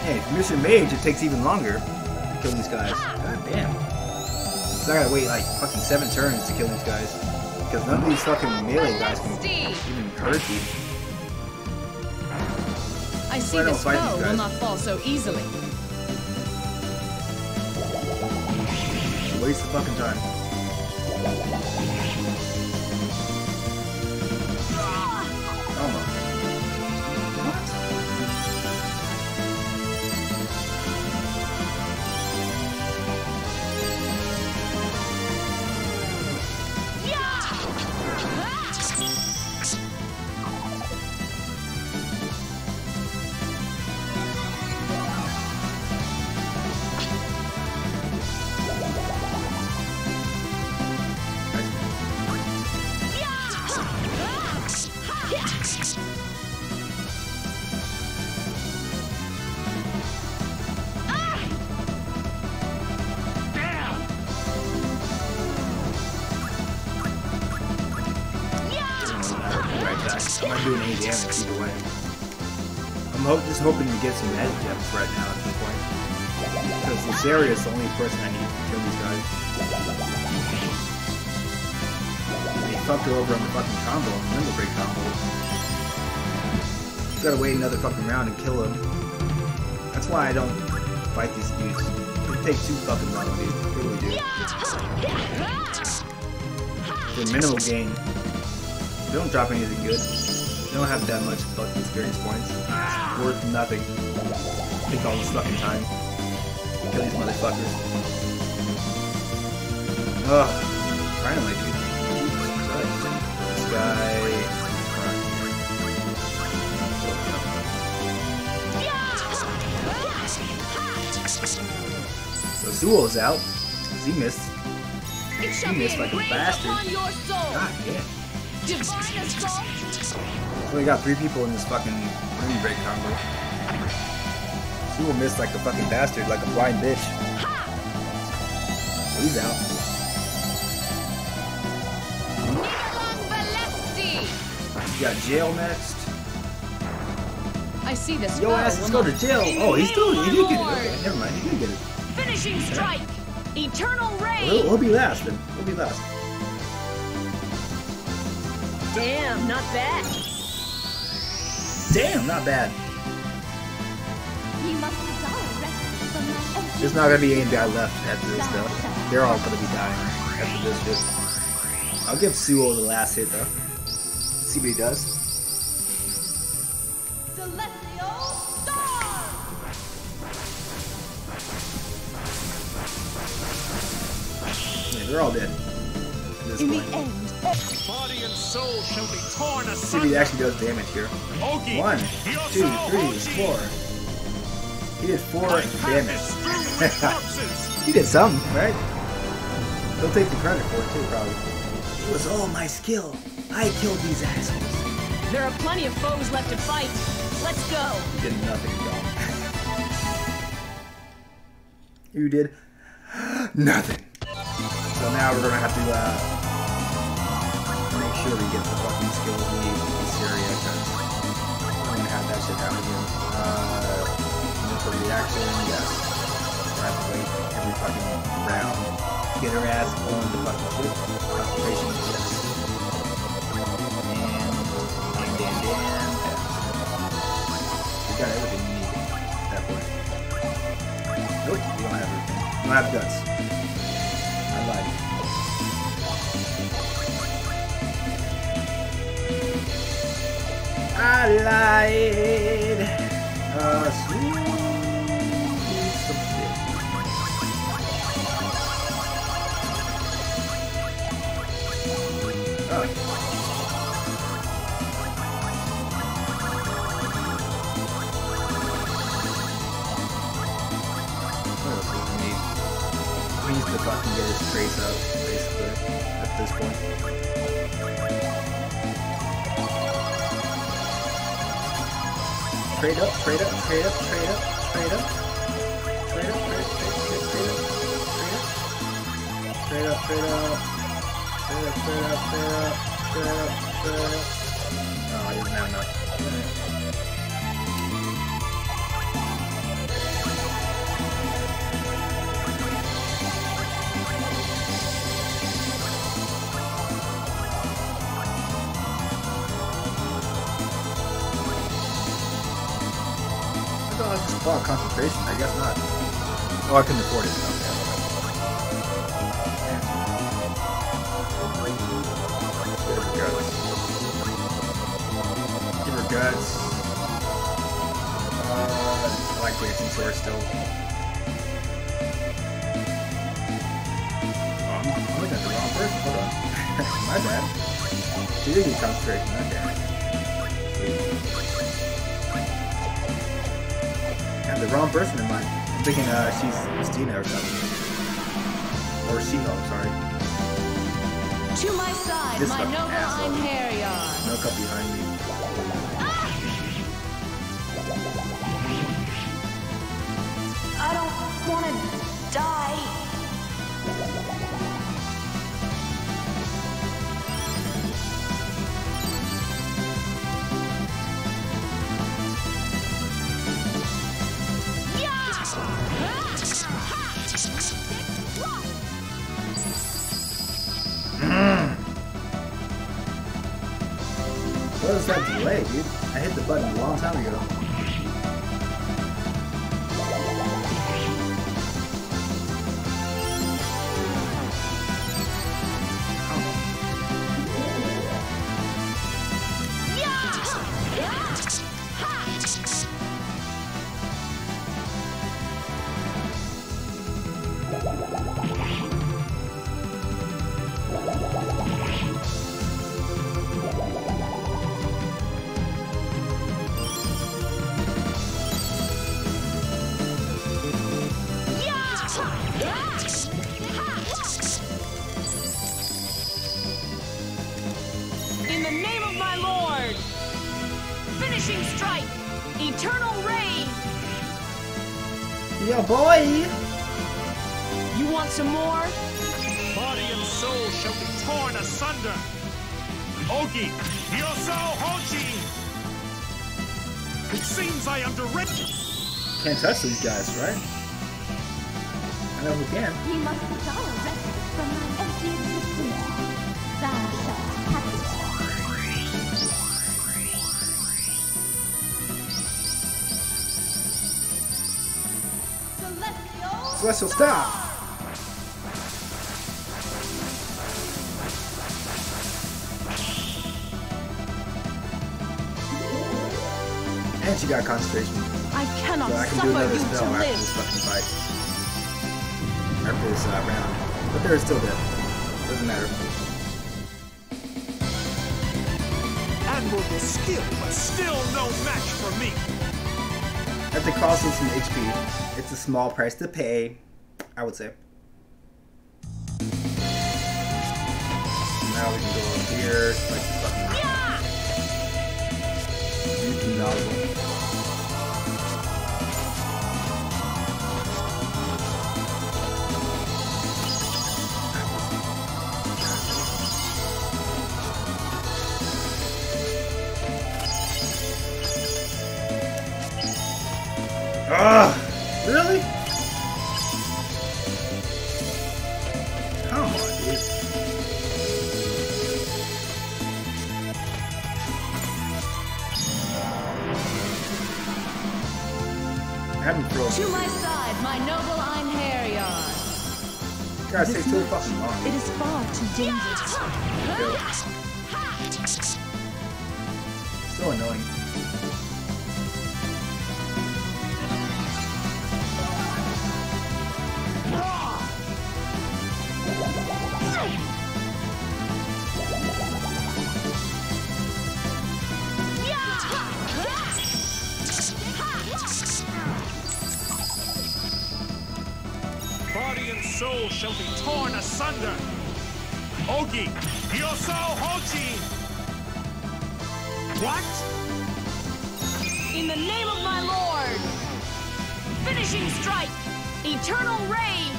Hey, if you use your mage, it takes even longer. Kill these guys. God damn. So I gotta wait like fucking 7 turns to kill these guys. Because none of these fucking melee guys can even hurt you. I see this foe will not fall so easily. Waste of fucking time. Oh my. Hoping to get some magic gems right now at this point. Because Lyseria is the only person I need to kill these guys. They fucked her over on the fucking combo, on the limit break combo. You gotta wait another fucking round and kill him. That's why I don't fight these dudes. It takes too fucking long, dude. It really do. For minimal gain. They don't drop anything good. They don't have that much fucking experience points. Worth nothing. Take all this fucking time. Kill these motherfuckers. Ugh. Finally, dude. Jesus Christ. This guy. Suo's out. He missed. He missed like a bastard. God damn. So we got three people in this fucking really break combo. Suo missed like a fucking bastard, like a blind bitch. So he's out. We got Jail next. I see this. Yo ass, let's go to jail. Oh, he's still. He did get it. Okay, never mind. He did get it. Finishing strike. Eternal Rage! Well, we'll be last, then. We'll be last. Damn, not bad. Damn, not bad. There's not gonna be any guy left after this, though. They're all gonna be dying after this hit. I'll give Suo the last hit, though. See what he does. They're all dead. This in the end, body and soul shall be torn asunder. See if he actually does damage here. 1, 2, 3, 4. He did 4 damage. He did something, right? He'll take the credit for it too, probably. It was all my skill. I killed these assholes. There are plenty of foes left to fight. Let's go. He did nothing, y'all. You did nothing. So now we're gonna have to make sure we get the fucking skills we need in Lyseria, because we're gonna have that shit happen again. For reaction, yes. We'll have to wait every fucking round. Get her ass on the fucking ship. Concentration, yes. And we got everything we need at that point. Nope, we don't have everything. We don't have guts. I lied. What else do we need? We need to fucking get his trace up, basically, at this point. Trade up, trade up, trade up, trade up, trade up, trade up, trade up, trade up, trade up, trade up, trade up, trade up, trade up. Oh, I didn't have enough. Oh, concentration? I guess not. Oh, I couldn't afford it. Okay. Give her guts. I like wasting swords still. I'm looking at the wrong person. Hold on. My bad. She did need concentration. Okay. The wrong person in mind. I'm thinking she's Mystina or something. Or Shino, sorry. To my side, this my noble Einherjar. No cup behind me. Ah! I don't want to What was that delay, dude? I hit the button a long time ago. Finishing Strike! Eternal Rage! Yeah, boy! You want some more? Body and soul shall be torn asunder! Ogi! Yoso Hoji! It seems I am directed! Can't touch these guys, right? I know who can. You must be directed from my empty existence. Thou shalt have it. Celestial Star! And she got concentration. I cannot suffer you to live! After this fucking fight. After this round. But they're still dead. Doesn't matter. Admirable skill, but still no match for me! At the cost of some HP. It's a small price to pay, I would say. Now we can go over here, like the fucking Ugh! Really? Come on, dude. To my side, my noble Einherjar. Guys, take too fucking long. It is far too dangerous. So annoying. Shall be torn asunder. Ogi, Yoso Hoji. What? In the name of my lord. Finishing strike. Eternal ray.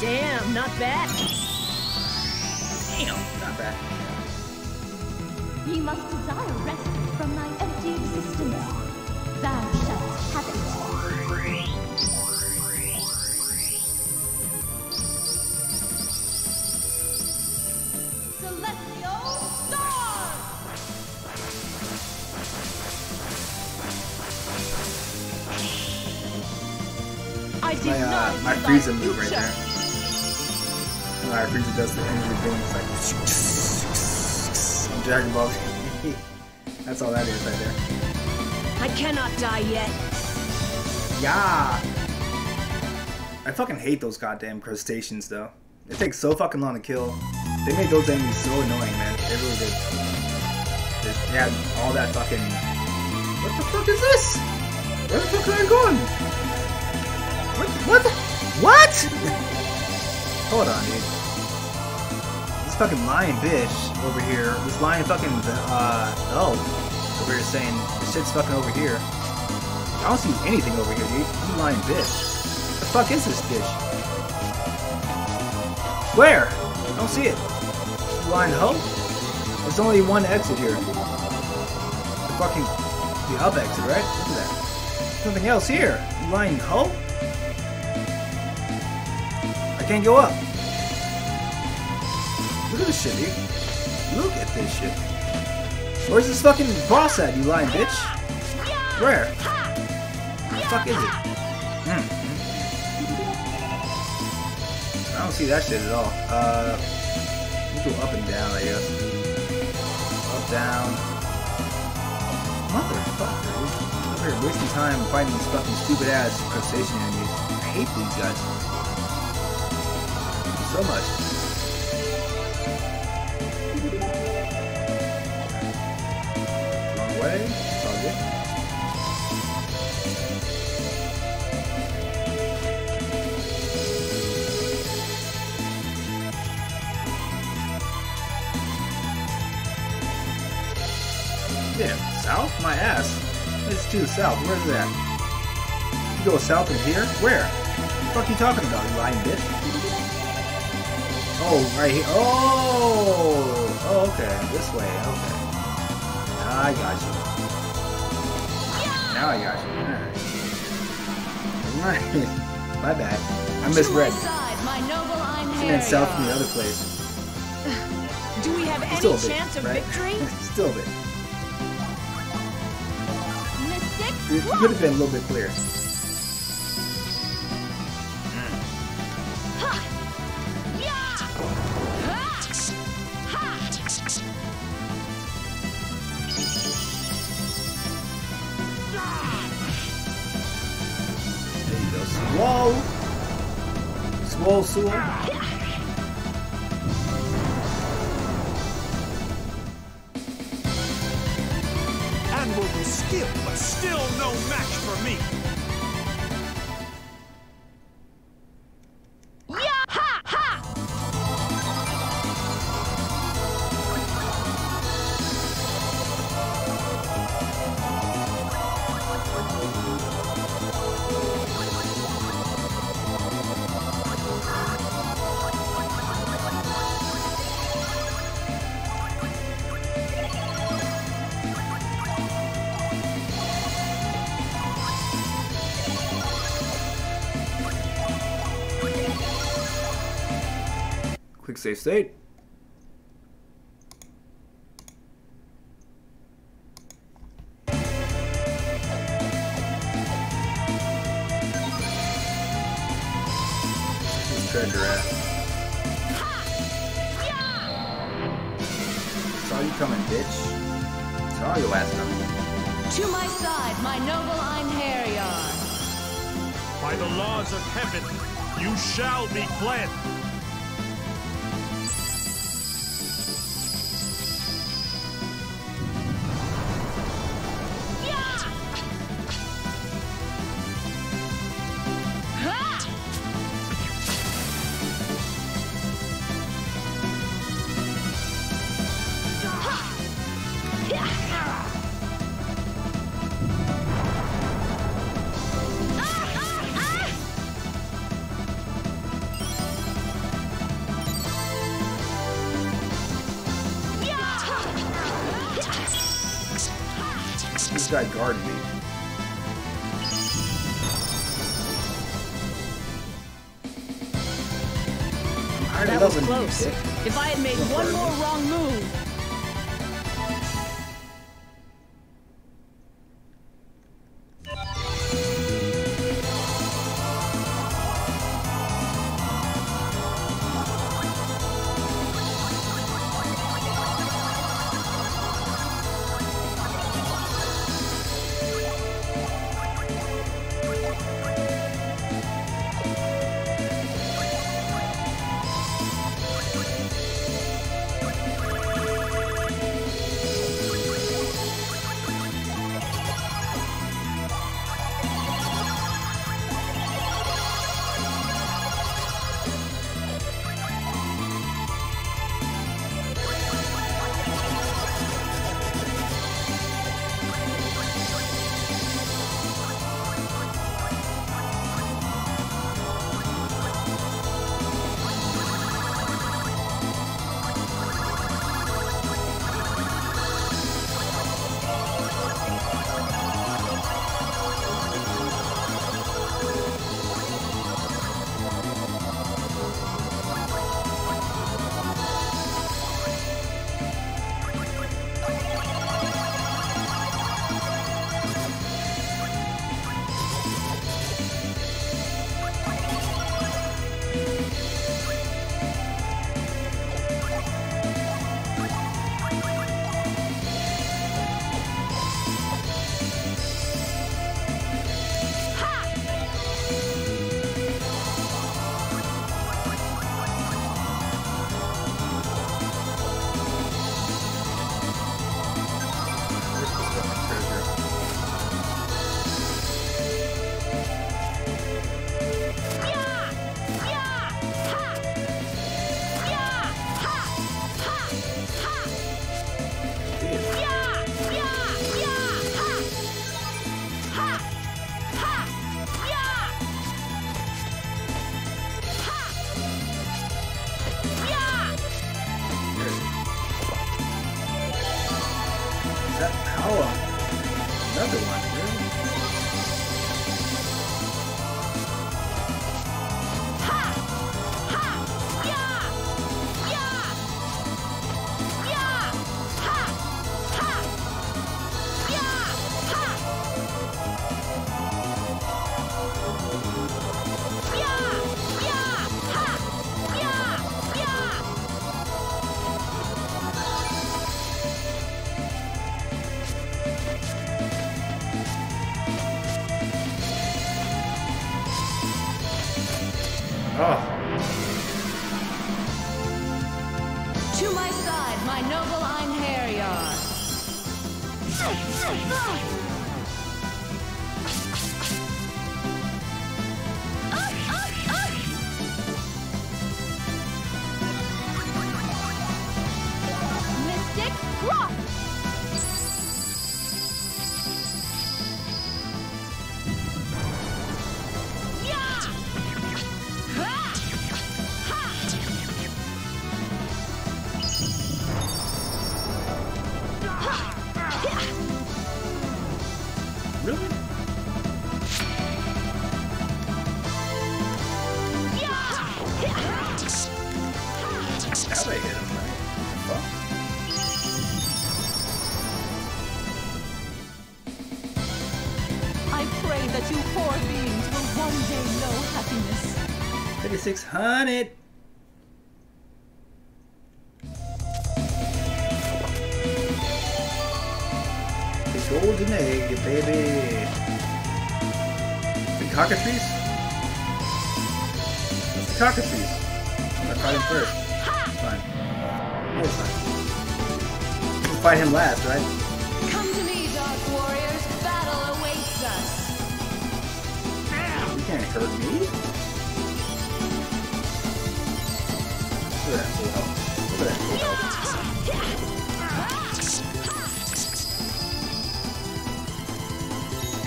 Damn, not bad. Damn, not bad. You must desire rest from my empty existence. Thou shalt have it. My Frieza move right there. You know how Frieza does the energy thing, it's like Dragon Ball. That's all that is right there. I cannot die yet. Yeah. I fucking hate those goddamn crustaceans though. It takes so fucking long to kill. They made those enemies so annoying, man. They really did. They had all that fucking. What the fuck is this? Where the fuck am I going? What? What? Hold on, dude. This fucking lion bitch over here. This lion fucking elf over here saying this shit's fucking over here. I don't see anything over here, dude. You lion bitch. The fuck is this bitch? Where? I don't see it. Lion hoe? There's only one exit here. The fucking the up exit, right? Look at that. There's nothing else here. You lion hoe? I can't go up. Look at this shit, dude. Look at this shit. Where's this fucking boss at, you lying bitch? Where? Where the fuck is it? I don't see that shit at all. Let's go up and down, I guess. Up, down. Motherfucker, dude. I'm here wasting time fighting these fucking stupid ass crustacean enemies. I hate these guys. So much. Wrong way. It's all good. due south. Where's that? You go south of here? Where? What the fuck are you talking about, you lying bitch? Oh, right here. Oh! Oh, okay. This way. Okay. Now I got you. Now I got you. Alright. Never mind. My bad. I misread. And south from the other place. Do we have any chance of victory? Still a bit. It could have been a little bit clearer. There you go. Swole! Swole, Suo! Skill, but still no match for me. Yeah, ha, Safe state. Where's treasure at? Saw you coming, bitch. Saw you last time. To my side, my noble Einherjar. By the laws of heaven, you shall be fled. Guy guarding me. That was close. If I had made one more wrong move. Another one, really? Ha! Ha! Yeah! Yeah! Yeah! Ha! Ha! Yeah! Ha! Yeah! Yeah! Ha! Yeah! Yeah! Oh. To my side, my noble Einherjar. Mystic Rock. $600. The golden egg, baby. The cockatrice? That's the cockatrice. I'm gonna fight him first. It's fine. It's fine. We'll fight him last, right? Come to me, dark warriors. Battle awaits us. Damn, you can't hurt me. Look at that full health. Look at that full health.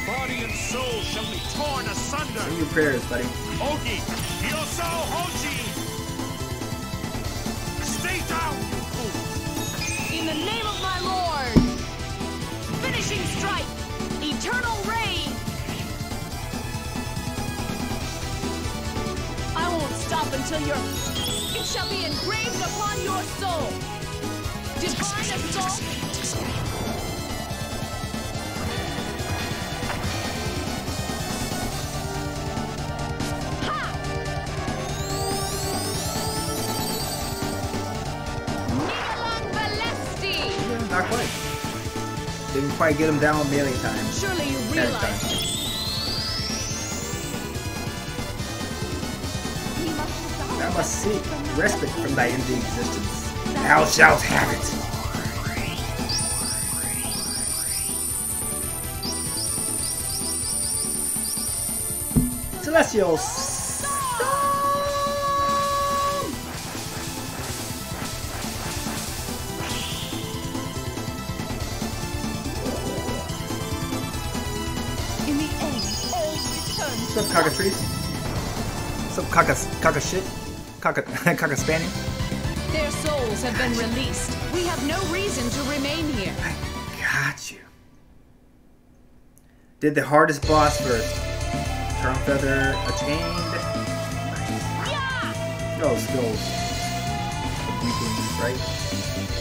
Body and soul shall be torn asunder. Sing your prayers, buddy. Ogi, Yoso Hoji! Stay down, you fool! In the name of my lord! Finishing Strike! Eternal Rage! I won't stop until you're... It shall be engraved upon your soul. Divine Assault. Ha! Not quite. Didn't quite get him down many times. Surely you realize. Thou must seek respite from thy ending existence. Thou shalt have it! Celestial Storm! In the end, all return. What's up, cockatrice? What's up, cocka shit? Cocker Spaniel. Their souls have been released. We have no reason to remain here. I got you. Did the hardest boss first. Charm Feather attained. Nice. Yeah. No skills. Right?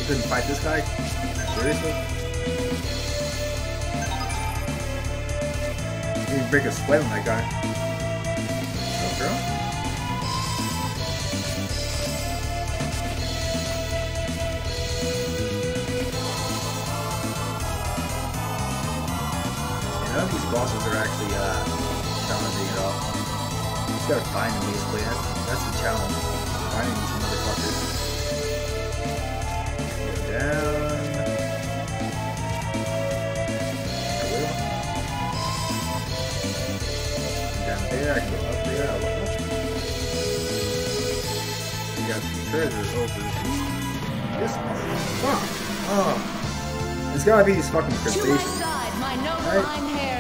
You couldn't fight this guy? Seriously? You didn't break a sweat on that guy. So girl? None of these bosses are actually challenging at all. You just gotta find them basically. That's the challenge. Finding these motherfuckers. Go down. I will. Down there, I can go up there. I'll look up. We got some treasures over this motherfucker. Oh. It's gotta be these fucking crustaceans. Right?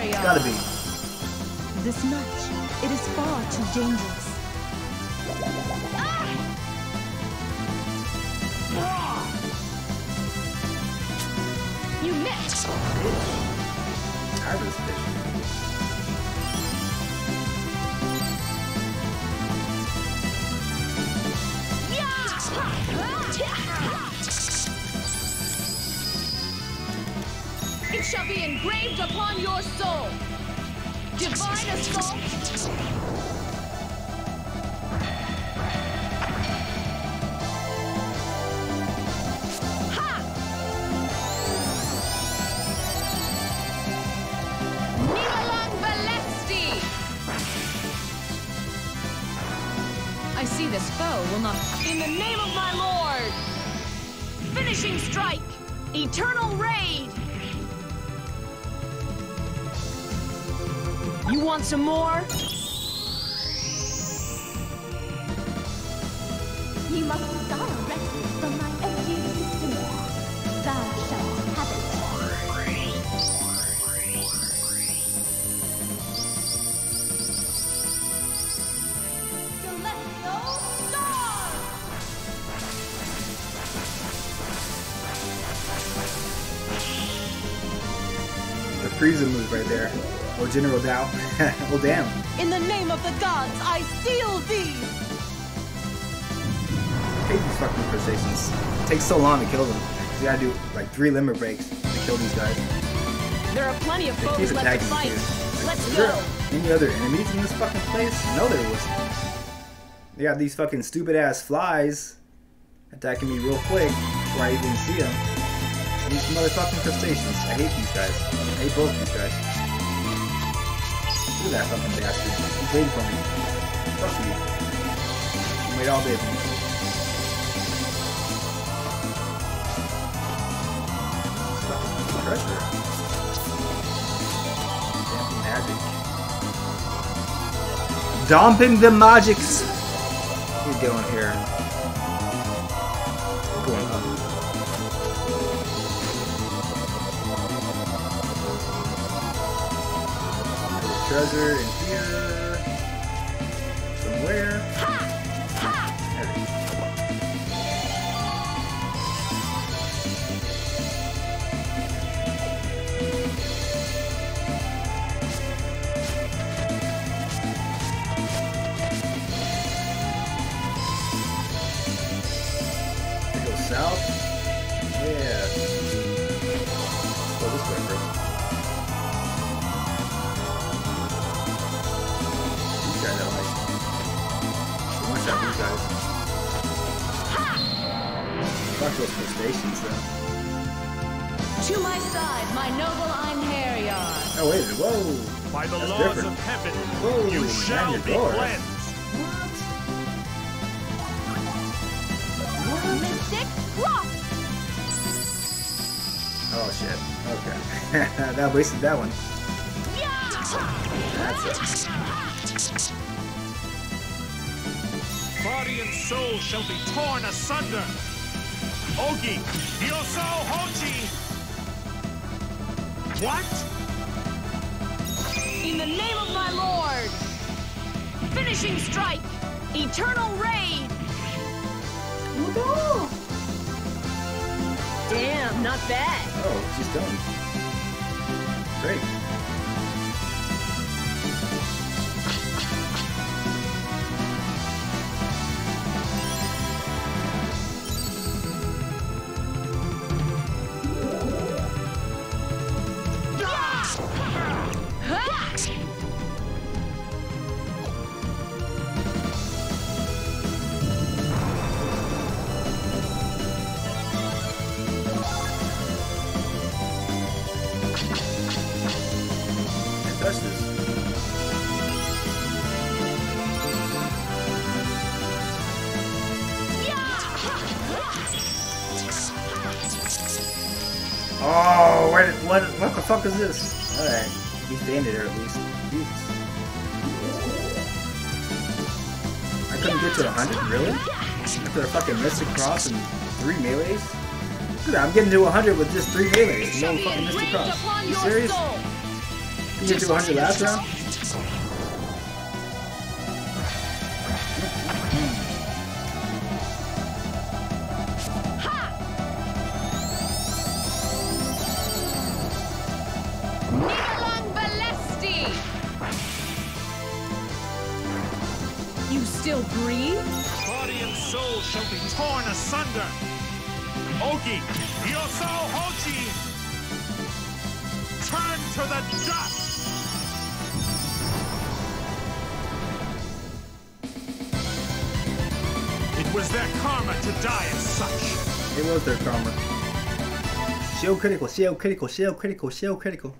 It's gotta be. This much, it is far too dangerous. Ah! You missed! shall be engraved upon your soul. Divine Assault. This foe will not. In the name of my lord! Finishing Strike! Eternal Rage! You want some more? You must direct from my energy system. Thou shalt have it. Celestial! The Frieza move right there. Oh, General Dow. Well, damn. In the name of the gods, I seal thee! I hate these fucking crustaceans. It takes so long to kill them. You gotta do like 3 limber breaks to kill these guys. There are plenty of foes left to fight. Let's go! There any other enemies in this fucking place? No, there wasn't. They got these fucking stupid ass flies attacking me real quick before I even see them. These motherfucking crustaceans. I hate these guys. I hate both these guys. Look at that fucking bastard. He's waiting for me. Fuck you. I wait all day for me. Treasure. Damn magic. Dumping the magics. What are we doing here? We're going up. Treasure in here. Somewhere. There we go. South. Yeah. Go this way first. Guys. Fuck those crustaceans, though. To my side, my noble Einherjar. Oh, wait, whoa. By the laws of heaven, whoa, you shall be cleansed. What? Mystic Rock. Oh, shit. Okay. That wasted that one. That's it. Body and soul shall be torn asunder. Ogi, Yoso Hoji. What? In the name of my lord. Finishing Strike. Eternal Raid. Woo! Damn, not bad. Oh, she's done. Great. Oh, what the fuck is this? Alright, he's banded her at least. Jesus. I couldn't get to 100, really? After a fucking Mystic Cross and 3 melees? Dude, I'm getting to 100 with just 3 melees. No fucking Mystic Cross. Are you serious? You get to 100 last round? to the dust! It was their karma to die as such. It was their karma. So critical, so critical, so critical, so critical.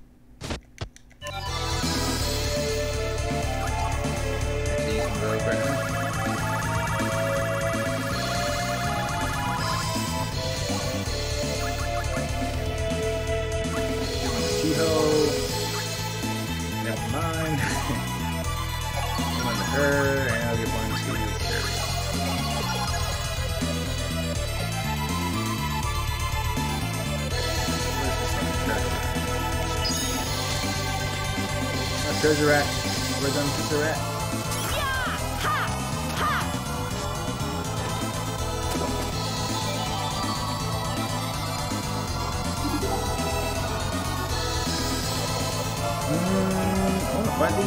Treasure at. We're done with treasure at. I want to fight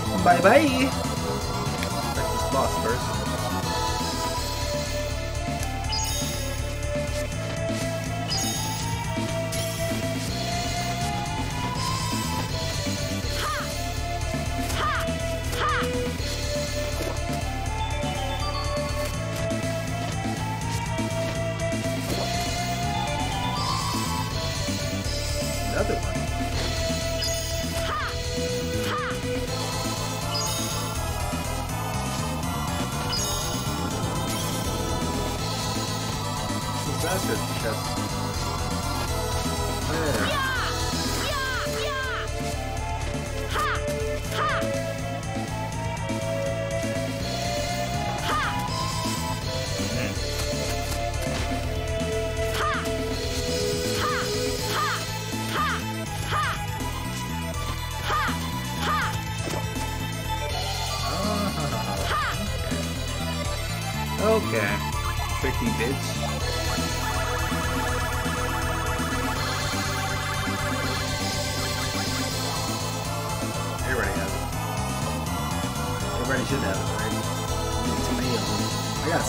these guys. Bye bye. Let's this boss first.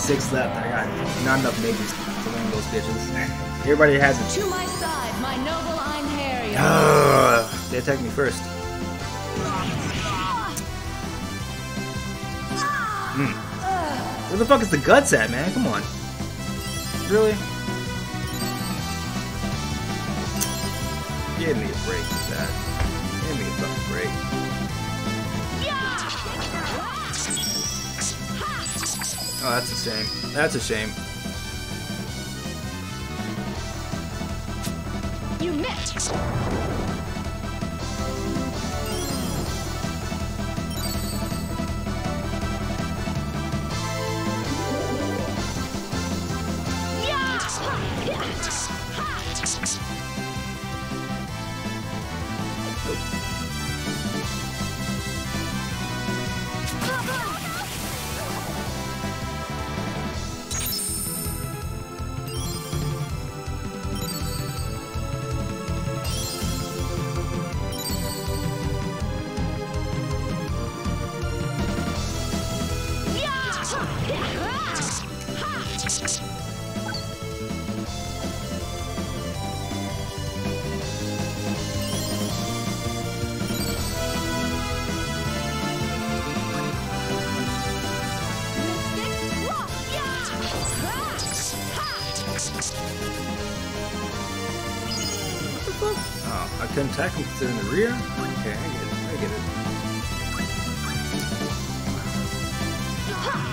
Six left. I got not enough mages to win those bitches. Everybody has it. To my side, my noble Einherjar. They attacked me first. Where the fuck is the guts at, man? Come on. Really? Give me a break with that. Give me a fucking break. Oh, that's a shame. That's a shame. You missed. Attack them because they're in the rear? Okay, I get it. I get it. Hot!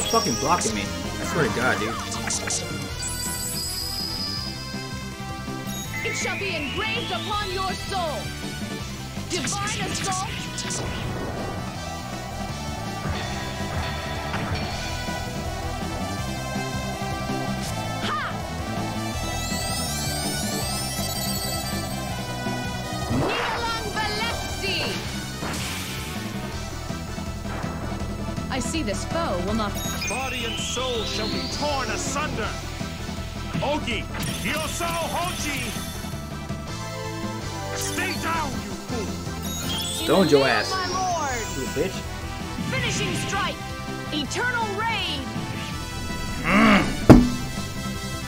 Stop fucking blocking me. I swear to God, dude. It shall be engraved upon your soul. Divine Assault. I see this foe will not. Body and soul shall be torn asunder. Ogi, Yoso Hoji. Stay down, you fool. Stoned your ass, my lord. You bitch. Finishing strike. Eternal rage.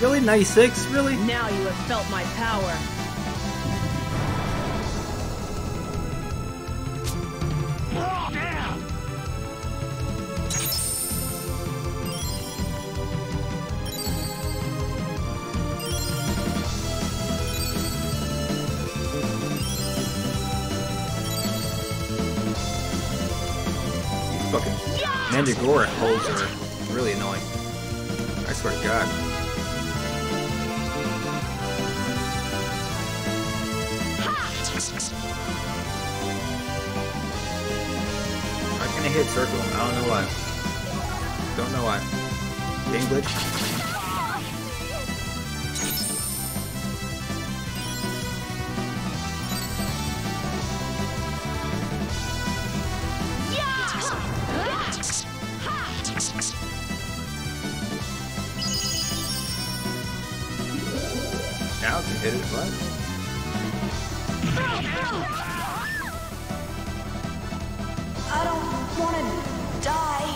Really, 96? Really? Now you have felt my power. Mandragora holds her. Really annoying. I swear to God. I'm gonna hit circle. I don't know why. Don't know why. Game glitch. Yeah! Now can hit it, what? I don't want to die.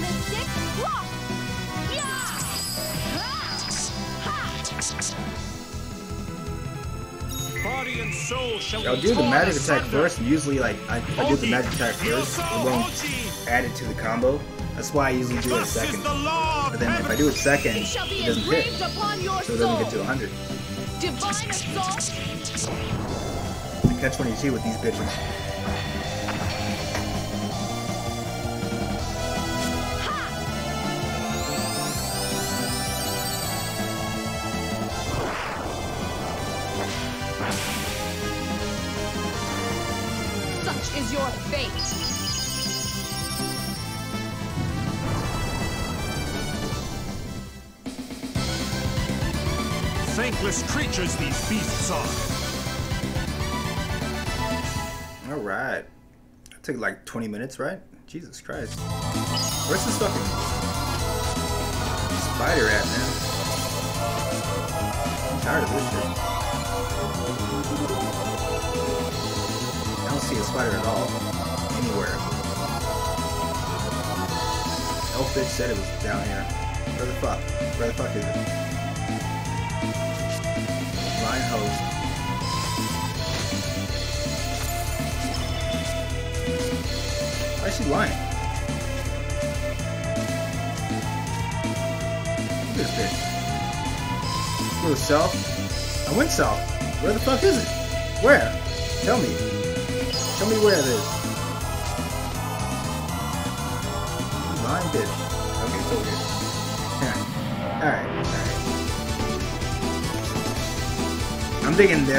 Mystic Rock. Yeah. I'll do the magic attack first. Usually, like, I do the magic attack first, it won't add it to the combo. That's why I usually do it second. But then if I do it second, it doesn't hit. So it doesn't get to 100. I catch 22 with these bitches. Your fate. Thankless creatures these beasts are. All right, that took like 20 minutes, right? Jesus Christ! Where's this fucking spider at, man? I'm tired of this shit. See a spider at all anywhere. Elf bitch said it was down here. Where the fuck? Where the fuck is it? Line host. Why is she lying? Look at this bitch. Go south. I went south. Where the fuck is it? Where? Tell me. Tell me where it is. Mine bitch. Okay, it's over here. Alright, alright. I'm thinking they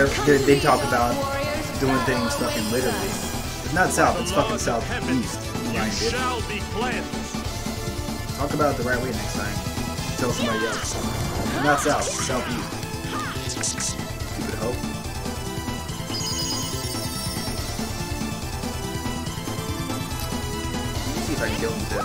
talk about doing things fucking literally. It's not south, it's fucking southeast. Mine bitch. Talk about it the right way next time. Tell somebody else. It's not south, it's southeast. Stupid hope. I can kill him too.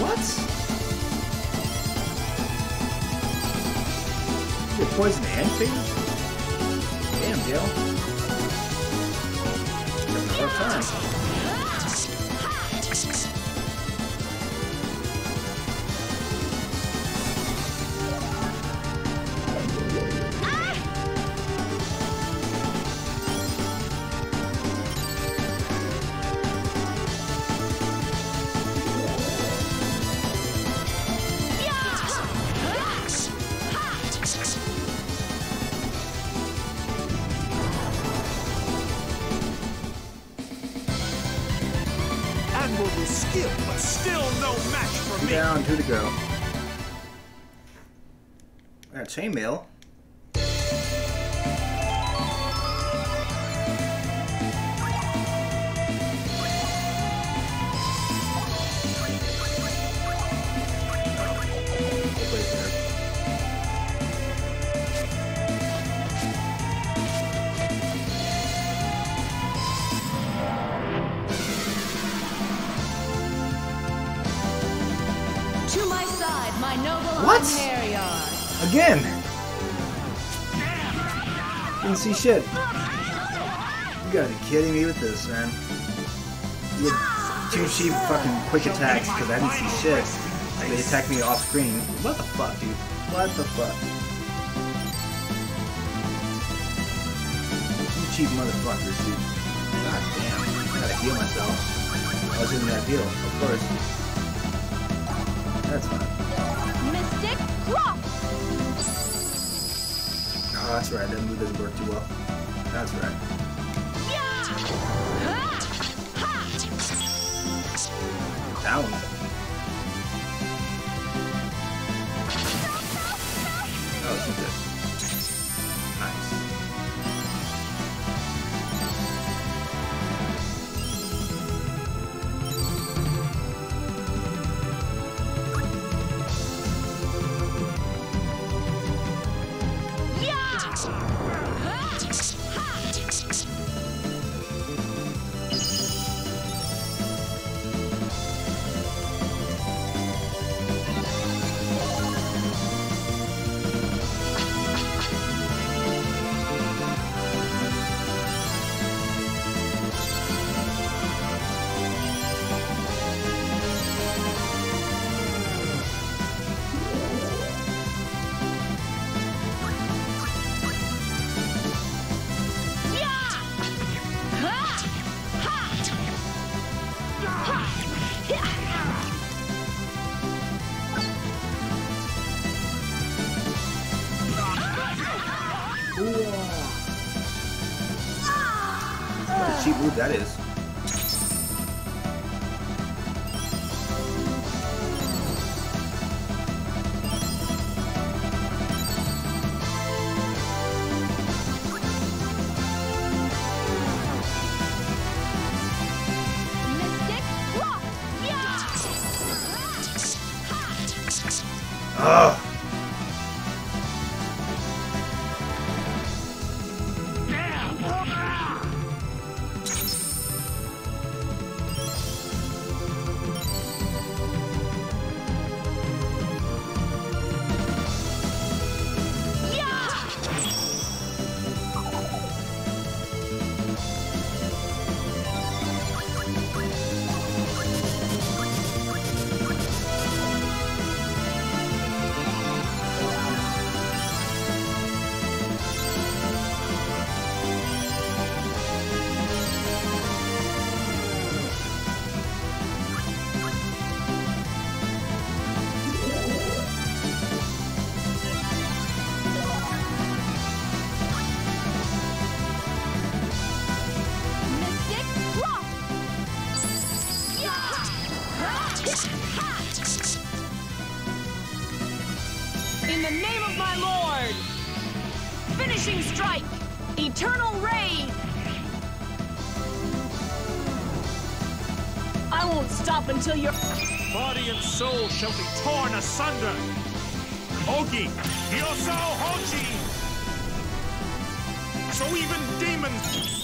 What? You get poison and feed? Damn, Gale. Having a hard time. skill, but still no match for me. Down, 2 to go. That's chainmail. Again! Didn't see shit. You gotta be kidding me with this, man. You had two cheap fucking quick attacks because I didn't see shit. They attacked me off screen. What the fuck, dude? What the fuck? You cheap motherfuckers, dude. God damn. I gotta heal myself. I was in that heal, of course. That's fine. Mystic Cross! Oh, that's right, that move doesn't work too well. That's right. Down. Oh, she did. That is. Finishing Strike! Eternal Rage! I won't stop until your body and soul shall be torn asunder! Ogi! Yoso Hochi! So even demons...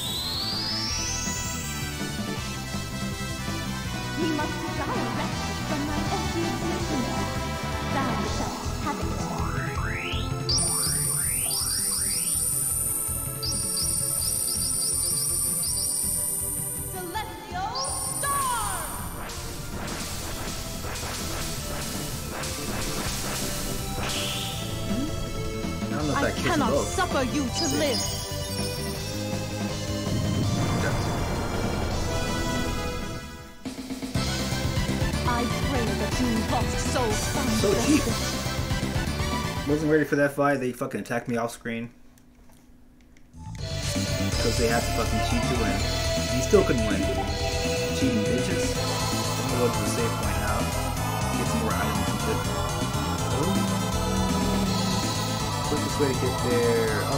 You must desire rescue from my empty existence. Thou shalt have it. Suffer you to live. I pray that you lost souls from so cheap. Wasn't ready for that fight. They fucking attacked me off screen because they have to fucking cheat to win. You still couldn't win. Cheating bitches. towards the save point now. Get some more items and shit. Oh. Quickest way to get there. Oh.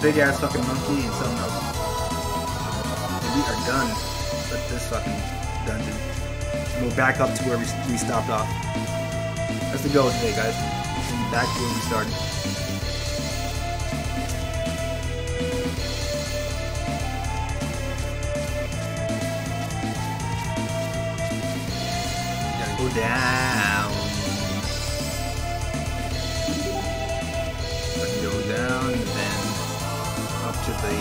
Big ass fucking monkey and something else. And we are done with this fucking dungeon. We'll back up to where we stopped off. That's the goal today, guys. And back to where we started. Gotta go down. Gotta go down and then up to the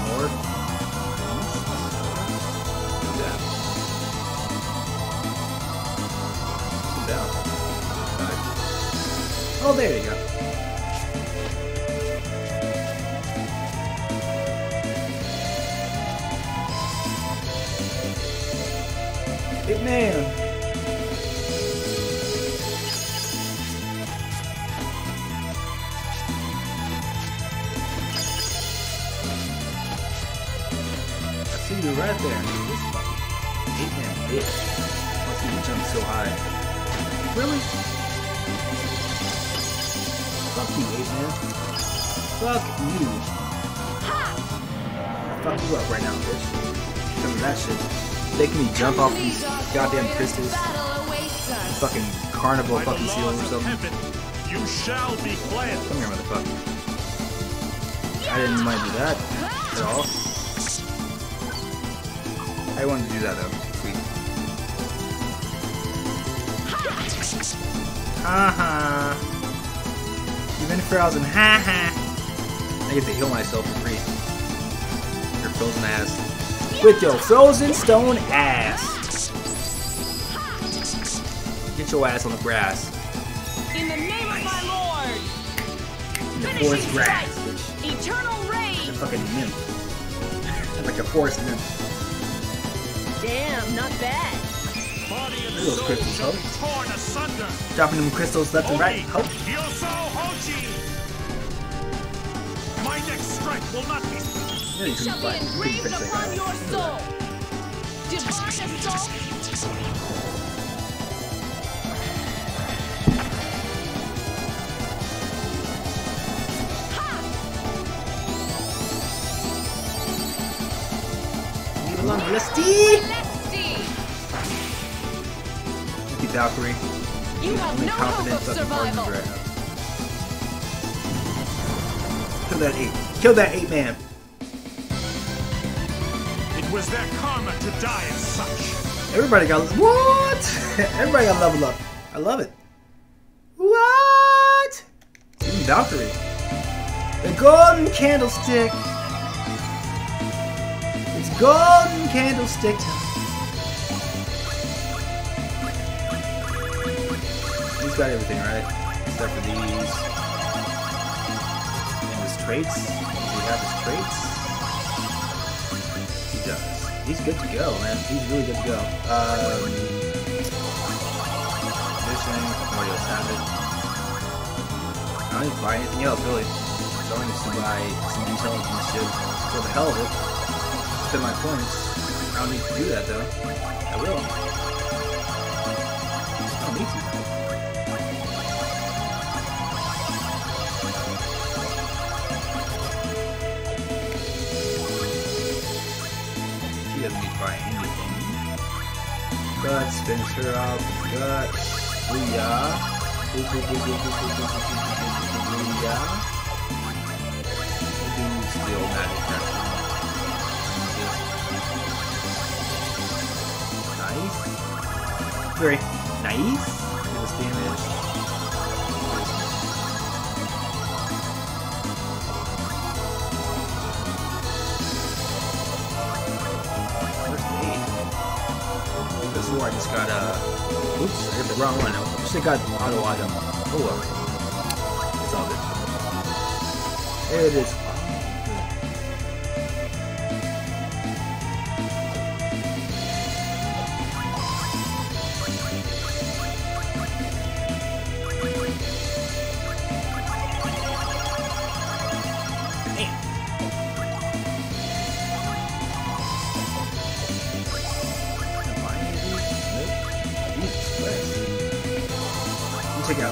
north. Go down. Go down. Right. Oh, there you go. Big man. You're right there. This fucking eight-man bitch. Must be jumping so high. Really? Fuck you, eight-man. Fuck you. Ha! Fuck you up right now, bitch. Remember that shit. Making me jump off these goddamn crystals. Fucking carnival by fucking ceiling or something. Heaven, you shall be glad. Come here, motherfucker. Yeah. I didn't mind do that at all. I wanted to do that though. Sweet. Haha. You've been frozen. Haha. I get to heal myself for free. Your frozen ass. With your frozen stone ass. Get your ass on the grass. In the name of my lord. In the forest grass. Eternal Rage. Like a fucking nymph. Like a forest nymph. Damn, not bad. Body and little crystals, help. Dropping them crystals left and right, help. My next strike will not be. It shall be engraved upon your soul. Divine Assault. Thank you, Valkyrie. You have no hope of survival. Right. Kill that ape. Kill that ape man. It was their karma to die as such. Everybody got what? Everybody got level up. I love it. What? Even Valkyrie. The golden candlestick. Golden candlestick time. He's got everything, right? Except for these. And his traits. Does he have his traits? He does. He's good to go, man. He's really good to go. Fishing. What else have it? I don't need to buy anything else, really. So I need to buy some details and shit for the hell of it. Spend my points. I don't need to do that though. I will. I don't need to. She doesn't need to buy anything. But spins her up. But Booyah. Still magic. Very nice. This damage. First aid. This war I just got oops, I got the wrong one. I should have got auto item. Oh well. It's all good. It is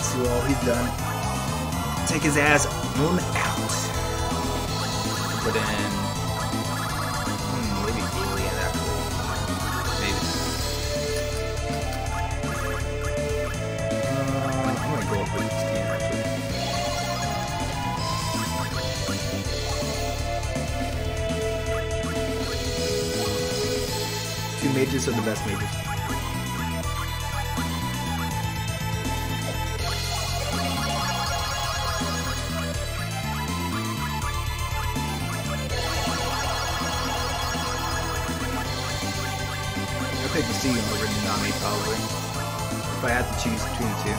Suo, he's done. Take his ass on out. Put in maybe alien actually. Maybe. I'm gonna go up with this game actually. Two mages are the best mages. Over Nami, probably. If I had to choose between the two,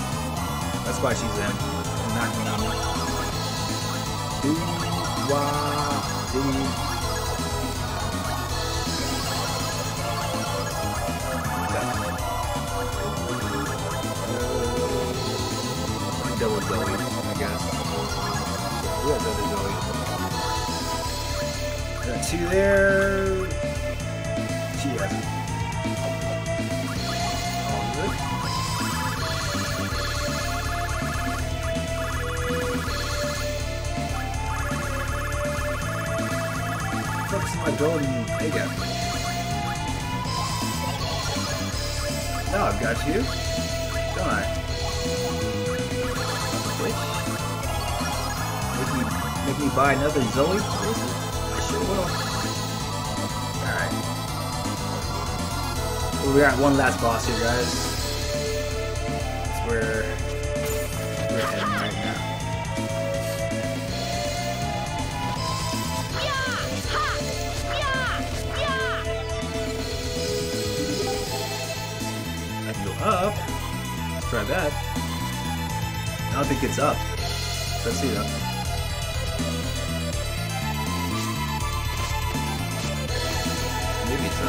that's why she's in, and not Nami. Double Zoe, I guess. Who has other Zoe? There are two there. She has it. My golden mega. No, I've got you. Don't I? Bitch. Make me buy another Zoe? I sure will. Alright. Well, we're at one last boss here, guys. That's where we're heading right now. Up. Let's try that. I don't think it's up. Let's see though. Maybe it's up.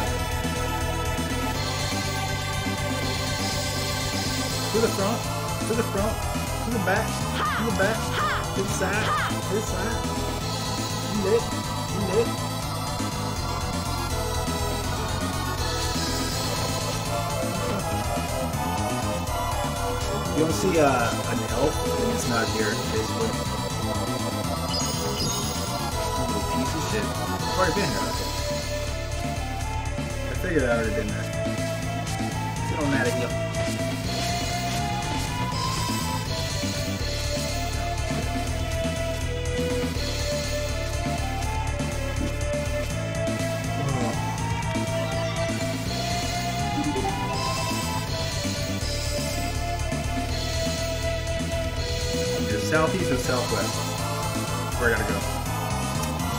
To the front. To the front. To the back. To the back. To the side. To the side. lit. You don't see an elf, and it's not here, basically. Little piece of shit. I've already been here, okay. I figured I already been there. It don't matter, yo. Southeast and southwest. Where I gotta go.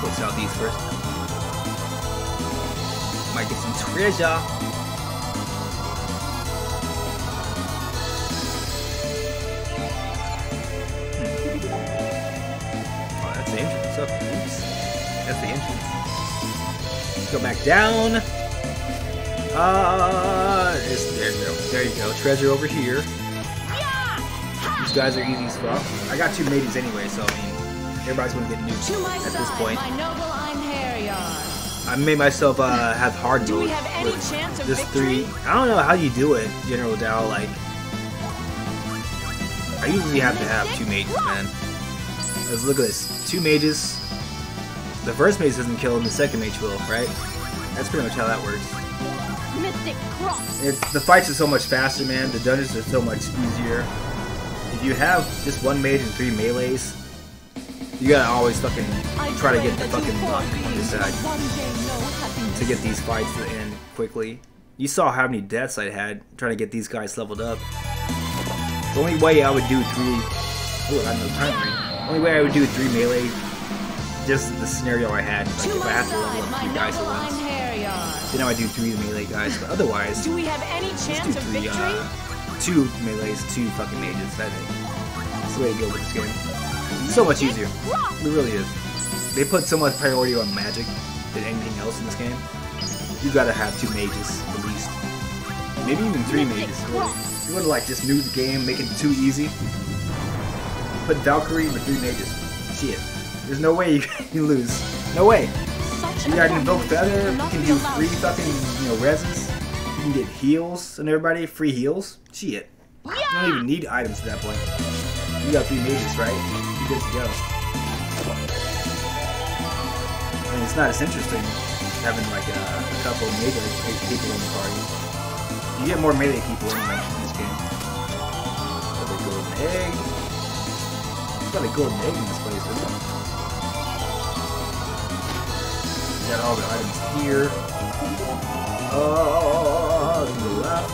Let's go southeast first. Might get some treasure. Oh, that's the entrance. Oops. That's the entrance. Let's go back down. There you go. There you go. Treasure over here. You guys are easy as fuck. I got two maidens anyway, so I mean, everybody's gonna get nuked at this point. My noble Einherjar. I made myself have hard mode. Do we have any chance of victory? I don't know how you do it, General Dow. Like, I usually have to have two mages, man. Let's look at this. Two mages. The first mage doesn't kill him. The second mage will, right? That's pretty much how that works. Mystic Cross. The fights are so much faster, man. The dungeons are so much easier. If you have just one mage and three melees, you gotta always fucking try to get the fucking luck on your side to get these fights to end quickly. You saw how many deaths I had trying to get these guys leveled up. The only way I would do three melee, just the scenario I had. Like if I have to level up three guys at once, then I would do three melee guys. But otherwise, do we have any chance of victory? Two melees, two fucking mages, I think. That's the way to go with this game. So much easier. It really is. They put so much priority on magic than anything else in this game. You gotta have two mages, at least. Maybe even three mages. You wanna like just nuke the game, make it too easy. Put Valkyrie with three mages. Shit. There's no way you can lose. No way. You got an invoked feather, you can do three fucking, reses. You can get heals and everybody, free heals. Shit. You don't even need items at that point. You got three mages, right? You good to go. I mean, it's not as interesting having like a couple of melee people in the party. You get more melee people anyway in this game. Got a golden egg. It's got a golden egg in this place, isn't it? You got all the items here. Oh, to the left.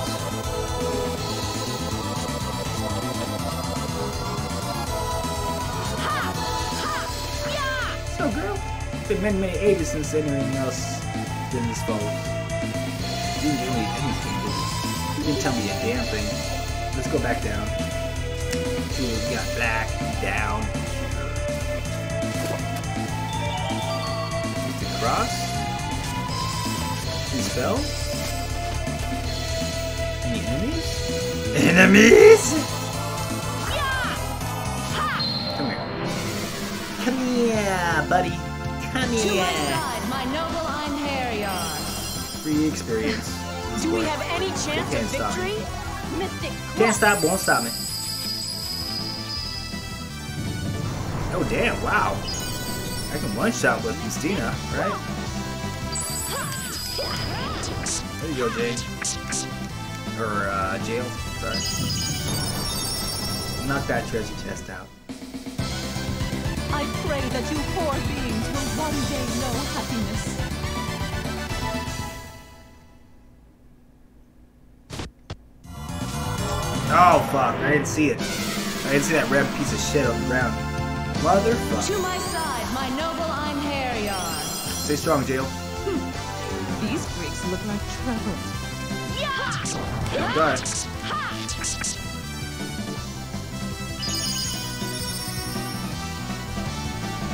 So, girl, it's been many ages since anything else did this boat. You didn't do anything, did you? You didn't tell me a damn thing. Let's go back down. Jill got back down. Is the cross? Spell? Any enemies? Enemies? Come here. Come here, buddy. Come here. My noble Einherjar. Free experience. Do we have any chance of victory? Mystic Cross. Can't stop, won't stop me. Oh damn, wow. I can one-shot with Mystina, right? There you go, Jay. Or, Jail. Sorry. Knock that treasure chest out. I pray that you poor beings will one day know happiness. Oh, fuck. I didn't see it. I didn't see that red piece of shit on the ground. Motherfucker. To my side, my noble Einherjar. Stay strong, Jail. These freaks look like trouble. Yeah, got it.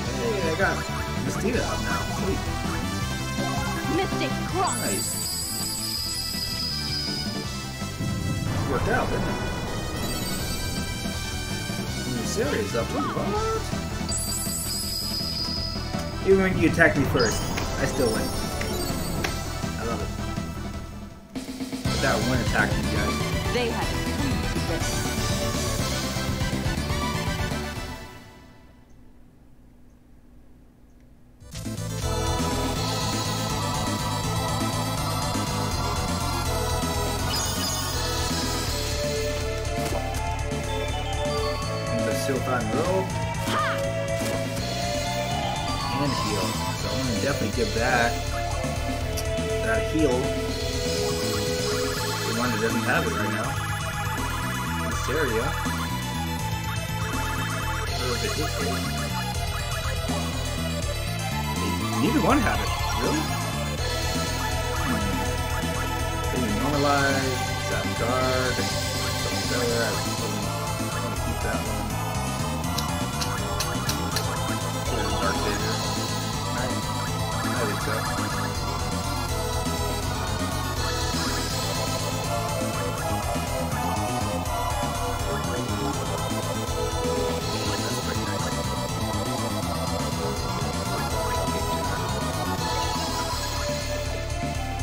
Hey, I got Mystica up now. Sweet. Mystic Cross. Nice. Worked out, didn't it? Lyseria's up too. What? Even when you attack me first, I still win. I love it. But that one attack, you guys. They have proved this. Give that heal. The one that doesn't have it right now. Lyseria. Neither one had it. Really? Can you normalize? Some guard. Some seller. I want to keep that one.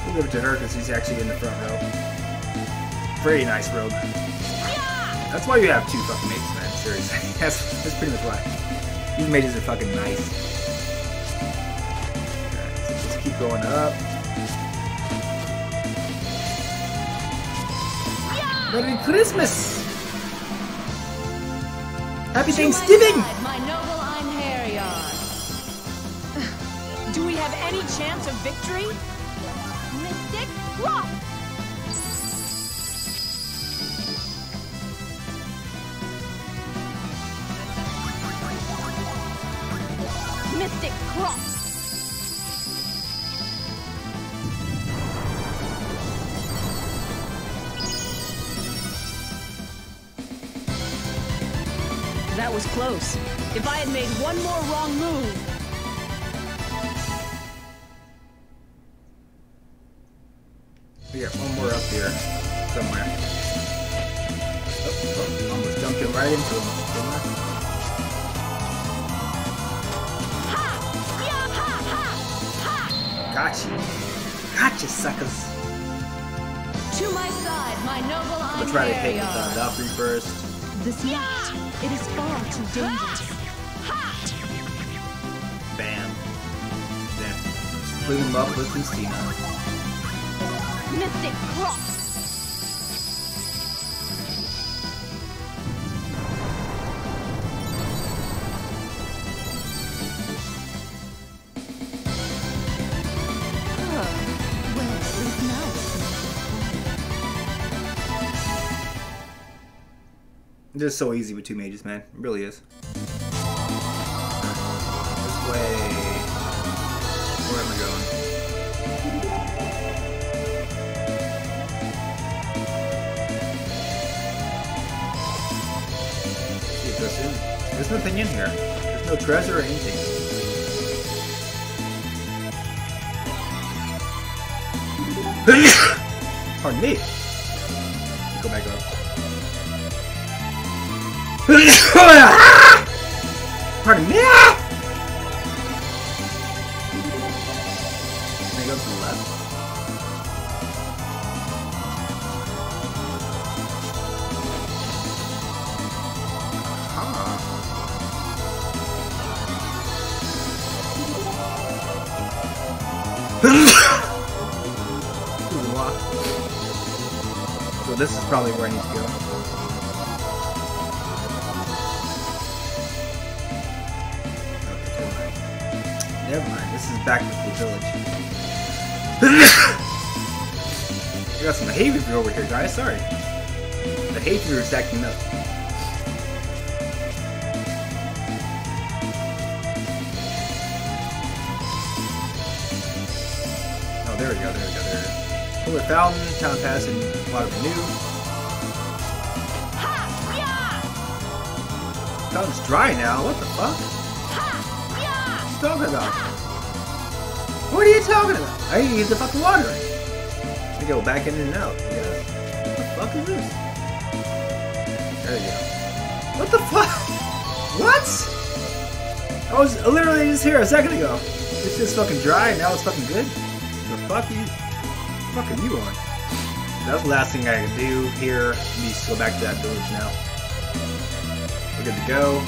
We'll give it to her because he's actually in the front row. Pretty nice rogue. That's why you have two fucking mages, man. Seriously, that's pretty much why. These mages are fucking nice. Going up. Yeah. Merry Christmas! Happy Thanksgiving! My noble Einherjar. Do we have any chance of victory? Mystic Rock! Mystic Cross! That was close. If I had made one more wrong move. We got one more up here. Somewhere. Oh, almost dumped it right into him. Gotcha. Gotcha, suckers. To my side, my noble Einherjar. We'll try to take the Valkyrie first. This night, it is far too dangerous. Bam. Then, split him up with Mystina. Mystic Cross. Oh, well, at least now it's not. Just so easy with two mages, man. It really is. This way. Where am I going? See if this is in. There's nothing in here. There's no treasure or anything. Pardon me. Go back up. Pardon me! Can I go to the left? Huh. So this is probably where I need to go. Never mind, this is back to the village. I got some behavior over here, guys, sorry. The behavior is acting up. Oh, there we go, there we go, there we go. Polar Fountain, Town Pass, and Water Renew. Fountain's dry now, what the fuck? Talking about? What are you talking about? I need to use the fucking water. I go back in and out. Yeah. What the fuck is this? There you go. What the fuck? What? I was literally just here a second ago. It's just fucking dry, and now it's fucking good. The fuck you? The fuck are you on? That's the last thing I can do here. I need to go back to that village now. We're good to go.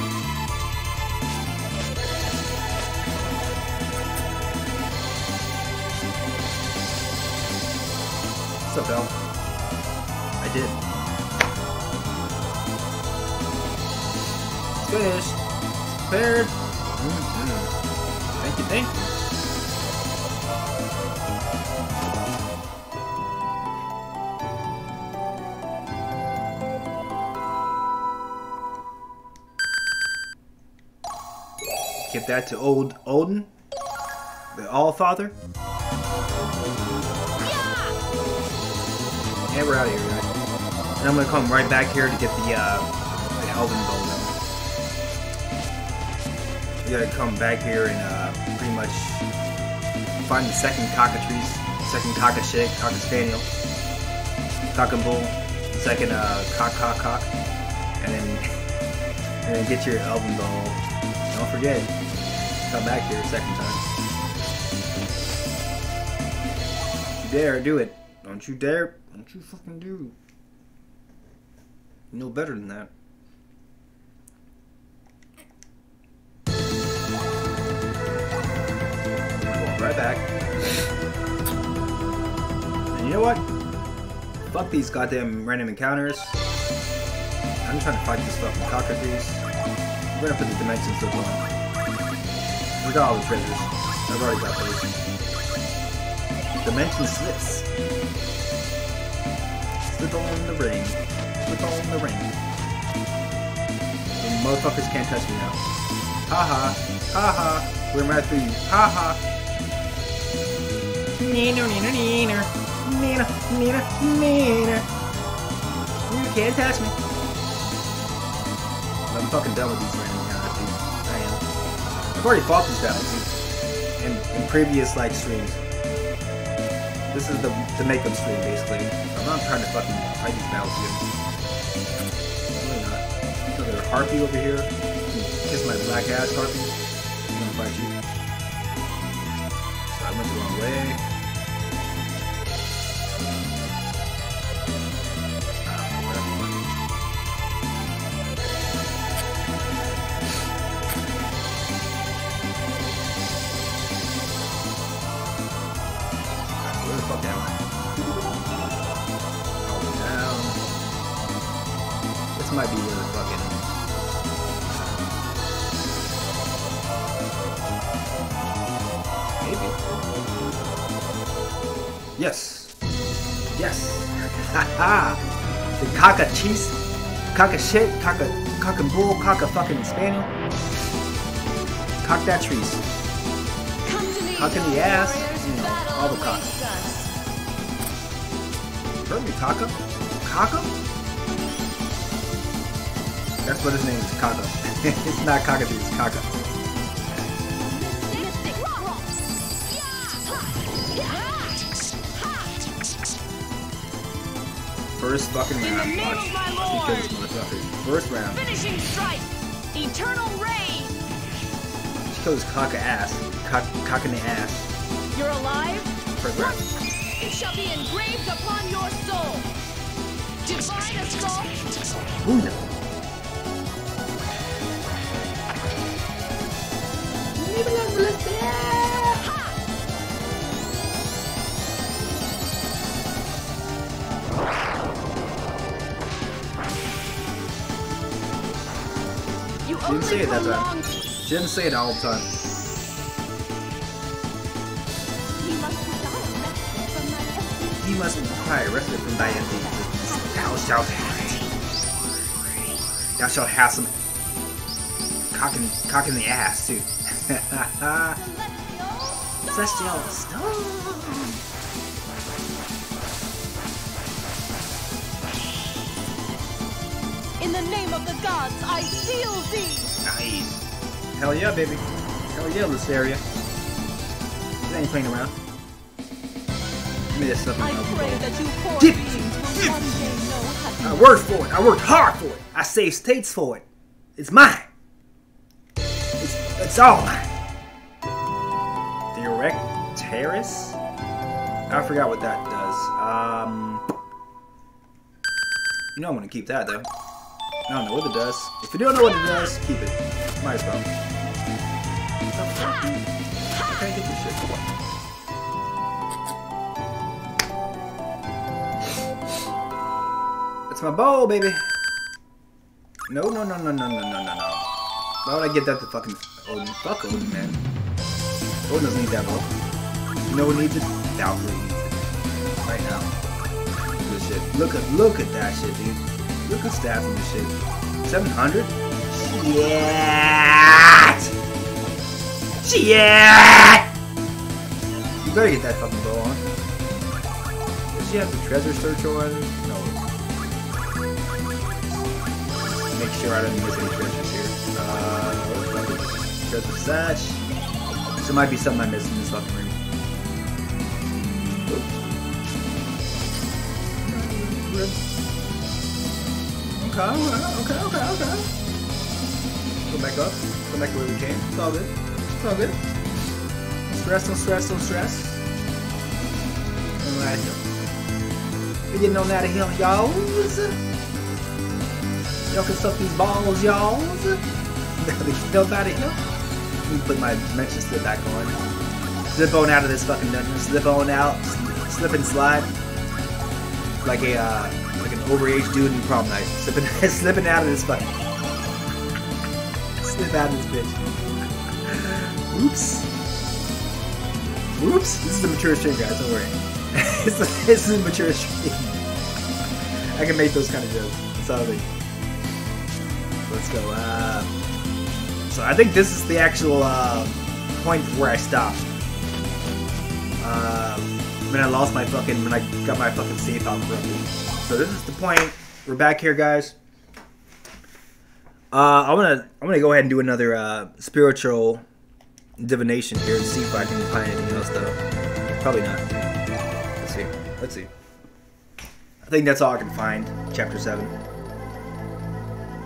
What's up, Al? I did. It's good. It's prepared. Thank you, thank you. Give that to old Odin, the All-Father. Yeah. Yeah, we're out of here, guys. And I'm gonna come right back here to get the Elven Bow. We gotta come back here and pretty much find the second Cockatrice, second Cockashake, Cockaspaniel, Cockabull, second Cock, and then get your Elven Bow. Don't forget, come back here a second time. You dare do it. Don't you dare. Don't you fucking do. You know better than that. Come on, right back. And you know what? Fuck these goddamn random encounters. I'm trying to fight this fucking cockatrice. We're gonna put the dimensions to one. We got all the treasures. I've already got those. Dimension slips. Slip on the ring. Slip on the ring. The motherfuckers can't touch me now. Ha ha. Ha ha. We're mad for you. Ha ha. Neener, neener, neener. Neener, neener, neener. You can't touch me. I'm fucking done with these random encounters, dude. I am. I've already fought these battles, dude, in previous, like, streams. This is the make-up stream, basically. I'm not trying to fucking fight these battles, dude. I'm really not. So there's a harpy over here. Kiss my black ass, harpy. I'm gonna fight you. So I went the wrong way. Might be where the fucking maybe. Yes. Yes. Ha ha. The cocka cheese, cocka shit, cocka cockin' bull, cocka fucking spaniel. Cock that trees. Cock in the ass. You know, all the cock. Heard me, cocka? Cocka? That's what his name is, Kaka. It's not Kaka, dude, it's Kaka. First fucking round. Watch. Watch me kill this motherfucker. First round. Finishing strike. Eternal rage. She kills Kaka ass. Cock in the ass. You're alive? First round. It shall be engraved upon your soul. Divine assault. Ooh. She didn't say it that time. She didn't say it all the time. He must require respite from thy enemy. Thou shalt have some cock in the ass too. Celestial stone. In the name of the gods, I seal thee. Nice. Hell yeah, baby. Hell yeah, Lyseria. This ain't playing around. Give me this stuff. I pray that you poor beings will one day know happiness. I worked for it. I worked hard for it. I saved states for it. It's mine. It's It's on! Direct Terrace? I forgot what that does. You know I'm gonna keep that though. I don't know what it does. If you don't know what it does, keep it. Might as well. I can't get this shit for what? My bow, baby. No, no, no, no, no, no, no, no, no. Why would I get that to fucking Odin? Fuck Odin, man. Odin doesn't need that bow. You know who needs it? Valkyrie needs it. Right now. Look at this shit. Look at that shit, dude. Look at stats on this shit. 700? Shit! Shit! You better get that fucking bow on. Does she have the treasure search on? No. Make sure I don't miss any treasures here. Treasure satch. So there might be something I missed in this fucking room. Okay, okay, okay, okay. Go back up. Go back the way we came. It's all good. It's all good. Don't stress, don't stress, don't stress. And right here. We're getting on out of here, y'all. Y'all can suck these balls, y'all. Nobody know. Let me put my dimension slip back on. Slip on out of this fucking dungeon. Slip on out. Slip and slide. Like a like an overage dude in prom night. Slipping out of this fucking. Slip out of this bitch. Oops. Oops. This is the mature stream, guys. Don't worry. This is the mature stream. I can make those kind of jokes. It's all good. Let's go. So I think this is the actual point where I stopped. When I lost my fucking, when I got my fucking safe out correctly. So this is the point. We're back here, guys. I'm gonna go ahead and do another spiritual divination here to see if I can find anything else though. Probably not. Let's see. Let's see. I think that's all I can find. Chapter 7.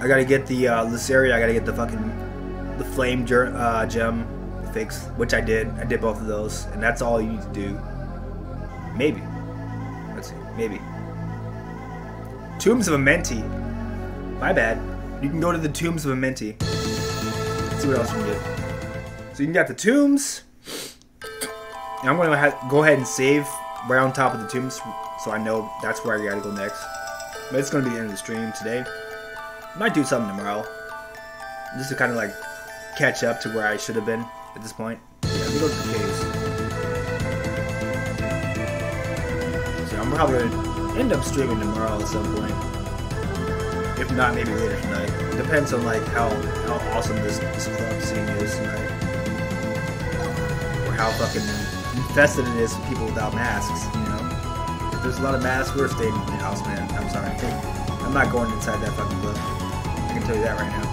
I gotta get the Lyseria, I gotta get the fucking, the flame gem fix, which I did. I did both of those, and that's all you need to do. Maybe. Let's see, maybe. Tombs of Amenti. My bad. You can go to the Tombs of Amenti. Let's see what else you can do. So you can get the tombs, and I'm gonna go ahead and save right on top of the tombs, so I know that's where I gotta go next. But it's gonna be the end of the stream today. Might do something tomorrow, just to kind of like catch up to where I should have been at this point. Yeah, let me go to the caves. So I'm probably gonna end up streaming tomorrow at some point. If not, maybe later tonight. It depends on like how awesome this club scene is tonight, or how fucking infested it is with people without masks. You know, if there's a lot of masks, we're staying in the house, man. I'm sorry, I'm not going inside that fucking club. I can tell you that right now.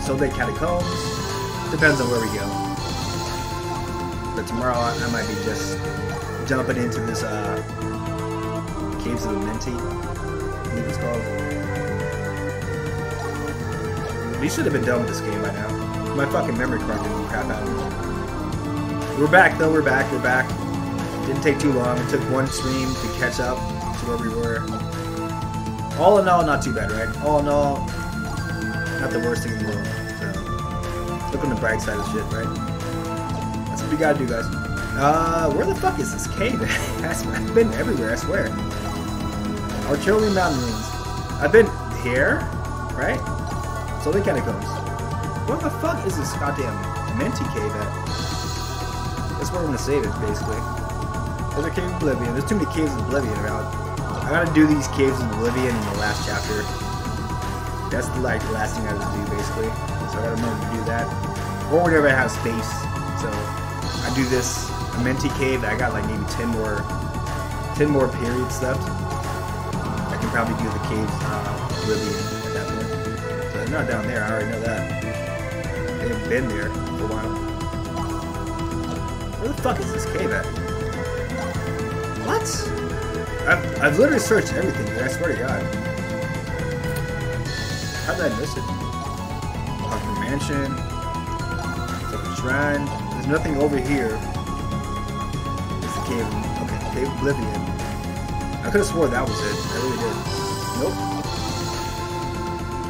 So they catacombs. Depends on where we go. But tomorrow I might be just jumping into this Caves of Amenti. I believe it's called. We should have been done with this game by now. My fucking memory card didn't crap out of me. We're back though, we're back, we're back. Didn't take too long. It took one stream to catch up to where we were. All in all, not too bad, right? All in all, not the worst thing in the world. So, look on the bright side of shit, right? That's what we gotta do, guys. Where the fuck is this cave? I've been everywhere, I swear. Artillery Mountain Ruins. I've been here, right? So they kinda comes. Where the fuck is this goddamn Amenti cave at? That's where I'm gonna save it, basically. There's a Cave of Oblivion. There's too many Caves of Oblivion around. I gotta do these Caves of Oblivion in the last chapter. That's like the last thing I have to do, basically. So I gotta remember to do that. Or whenever I have space. So I do this Amenti Cave. I got like maybe 10 more periods left. I can probably do the Caves of Oblivion at that point. So they're not down there, I already know that. They haven't been there for a while. Where the fuck is this cave at? What? I've literally searched everything, dude, I swear to God. How did I miss it? Fucking mansion. to the shrine. There's nothing over here. It's the cave. Okay, Cave of Oblivion. I could have swore that was it. I really did. Nope.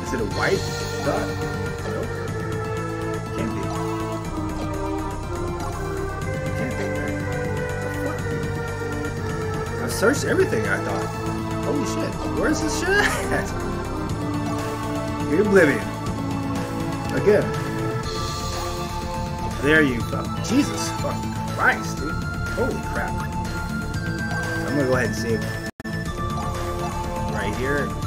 Is it a white dot? Nope. Can't be. Can't be, man. I searched everything, I thought. Holy shit. Where's this shit at? Cave of Oblivion. Again. There you go. Jesus fucking Christ, dude. Holy crap. I'm gonna go ahead and save it. Right here.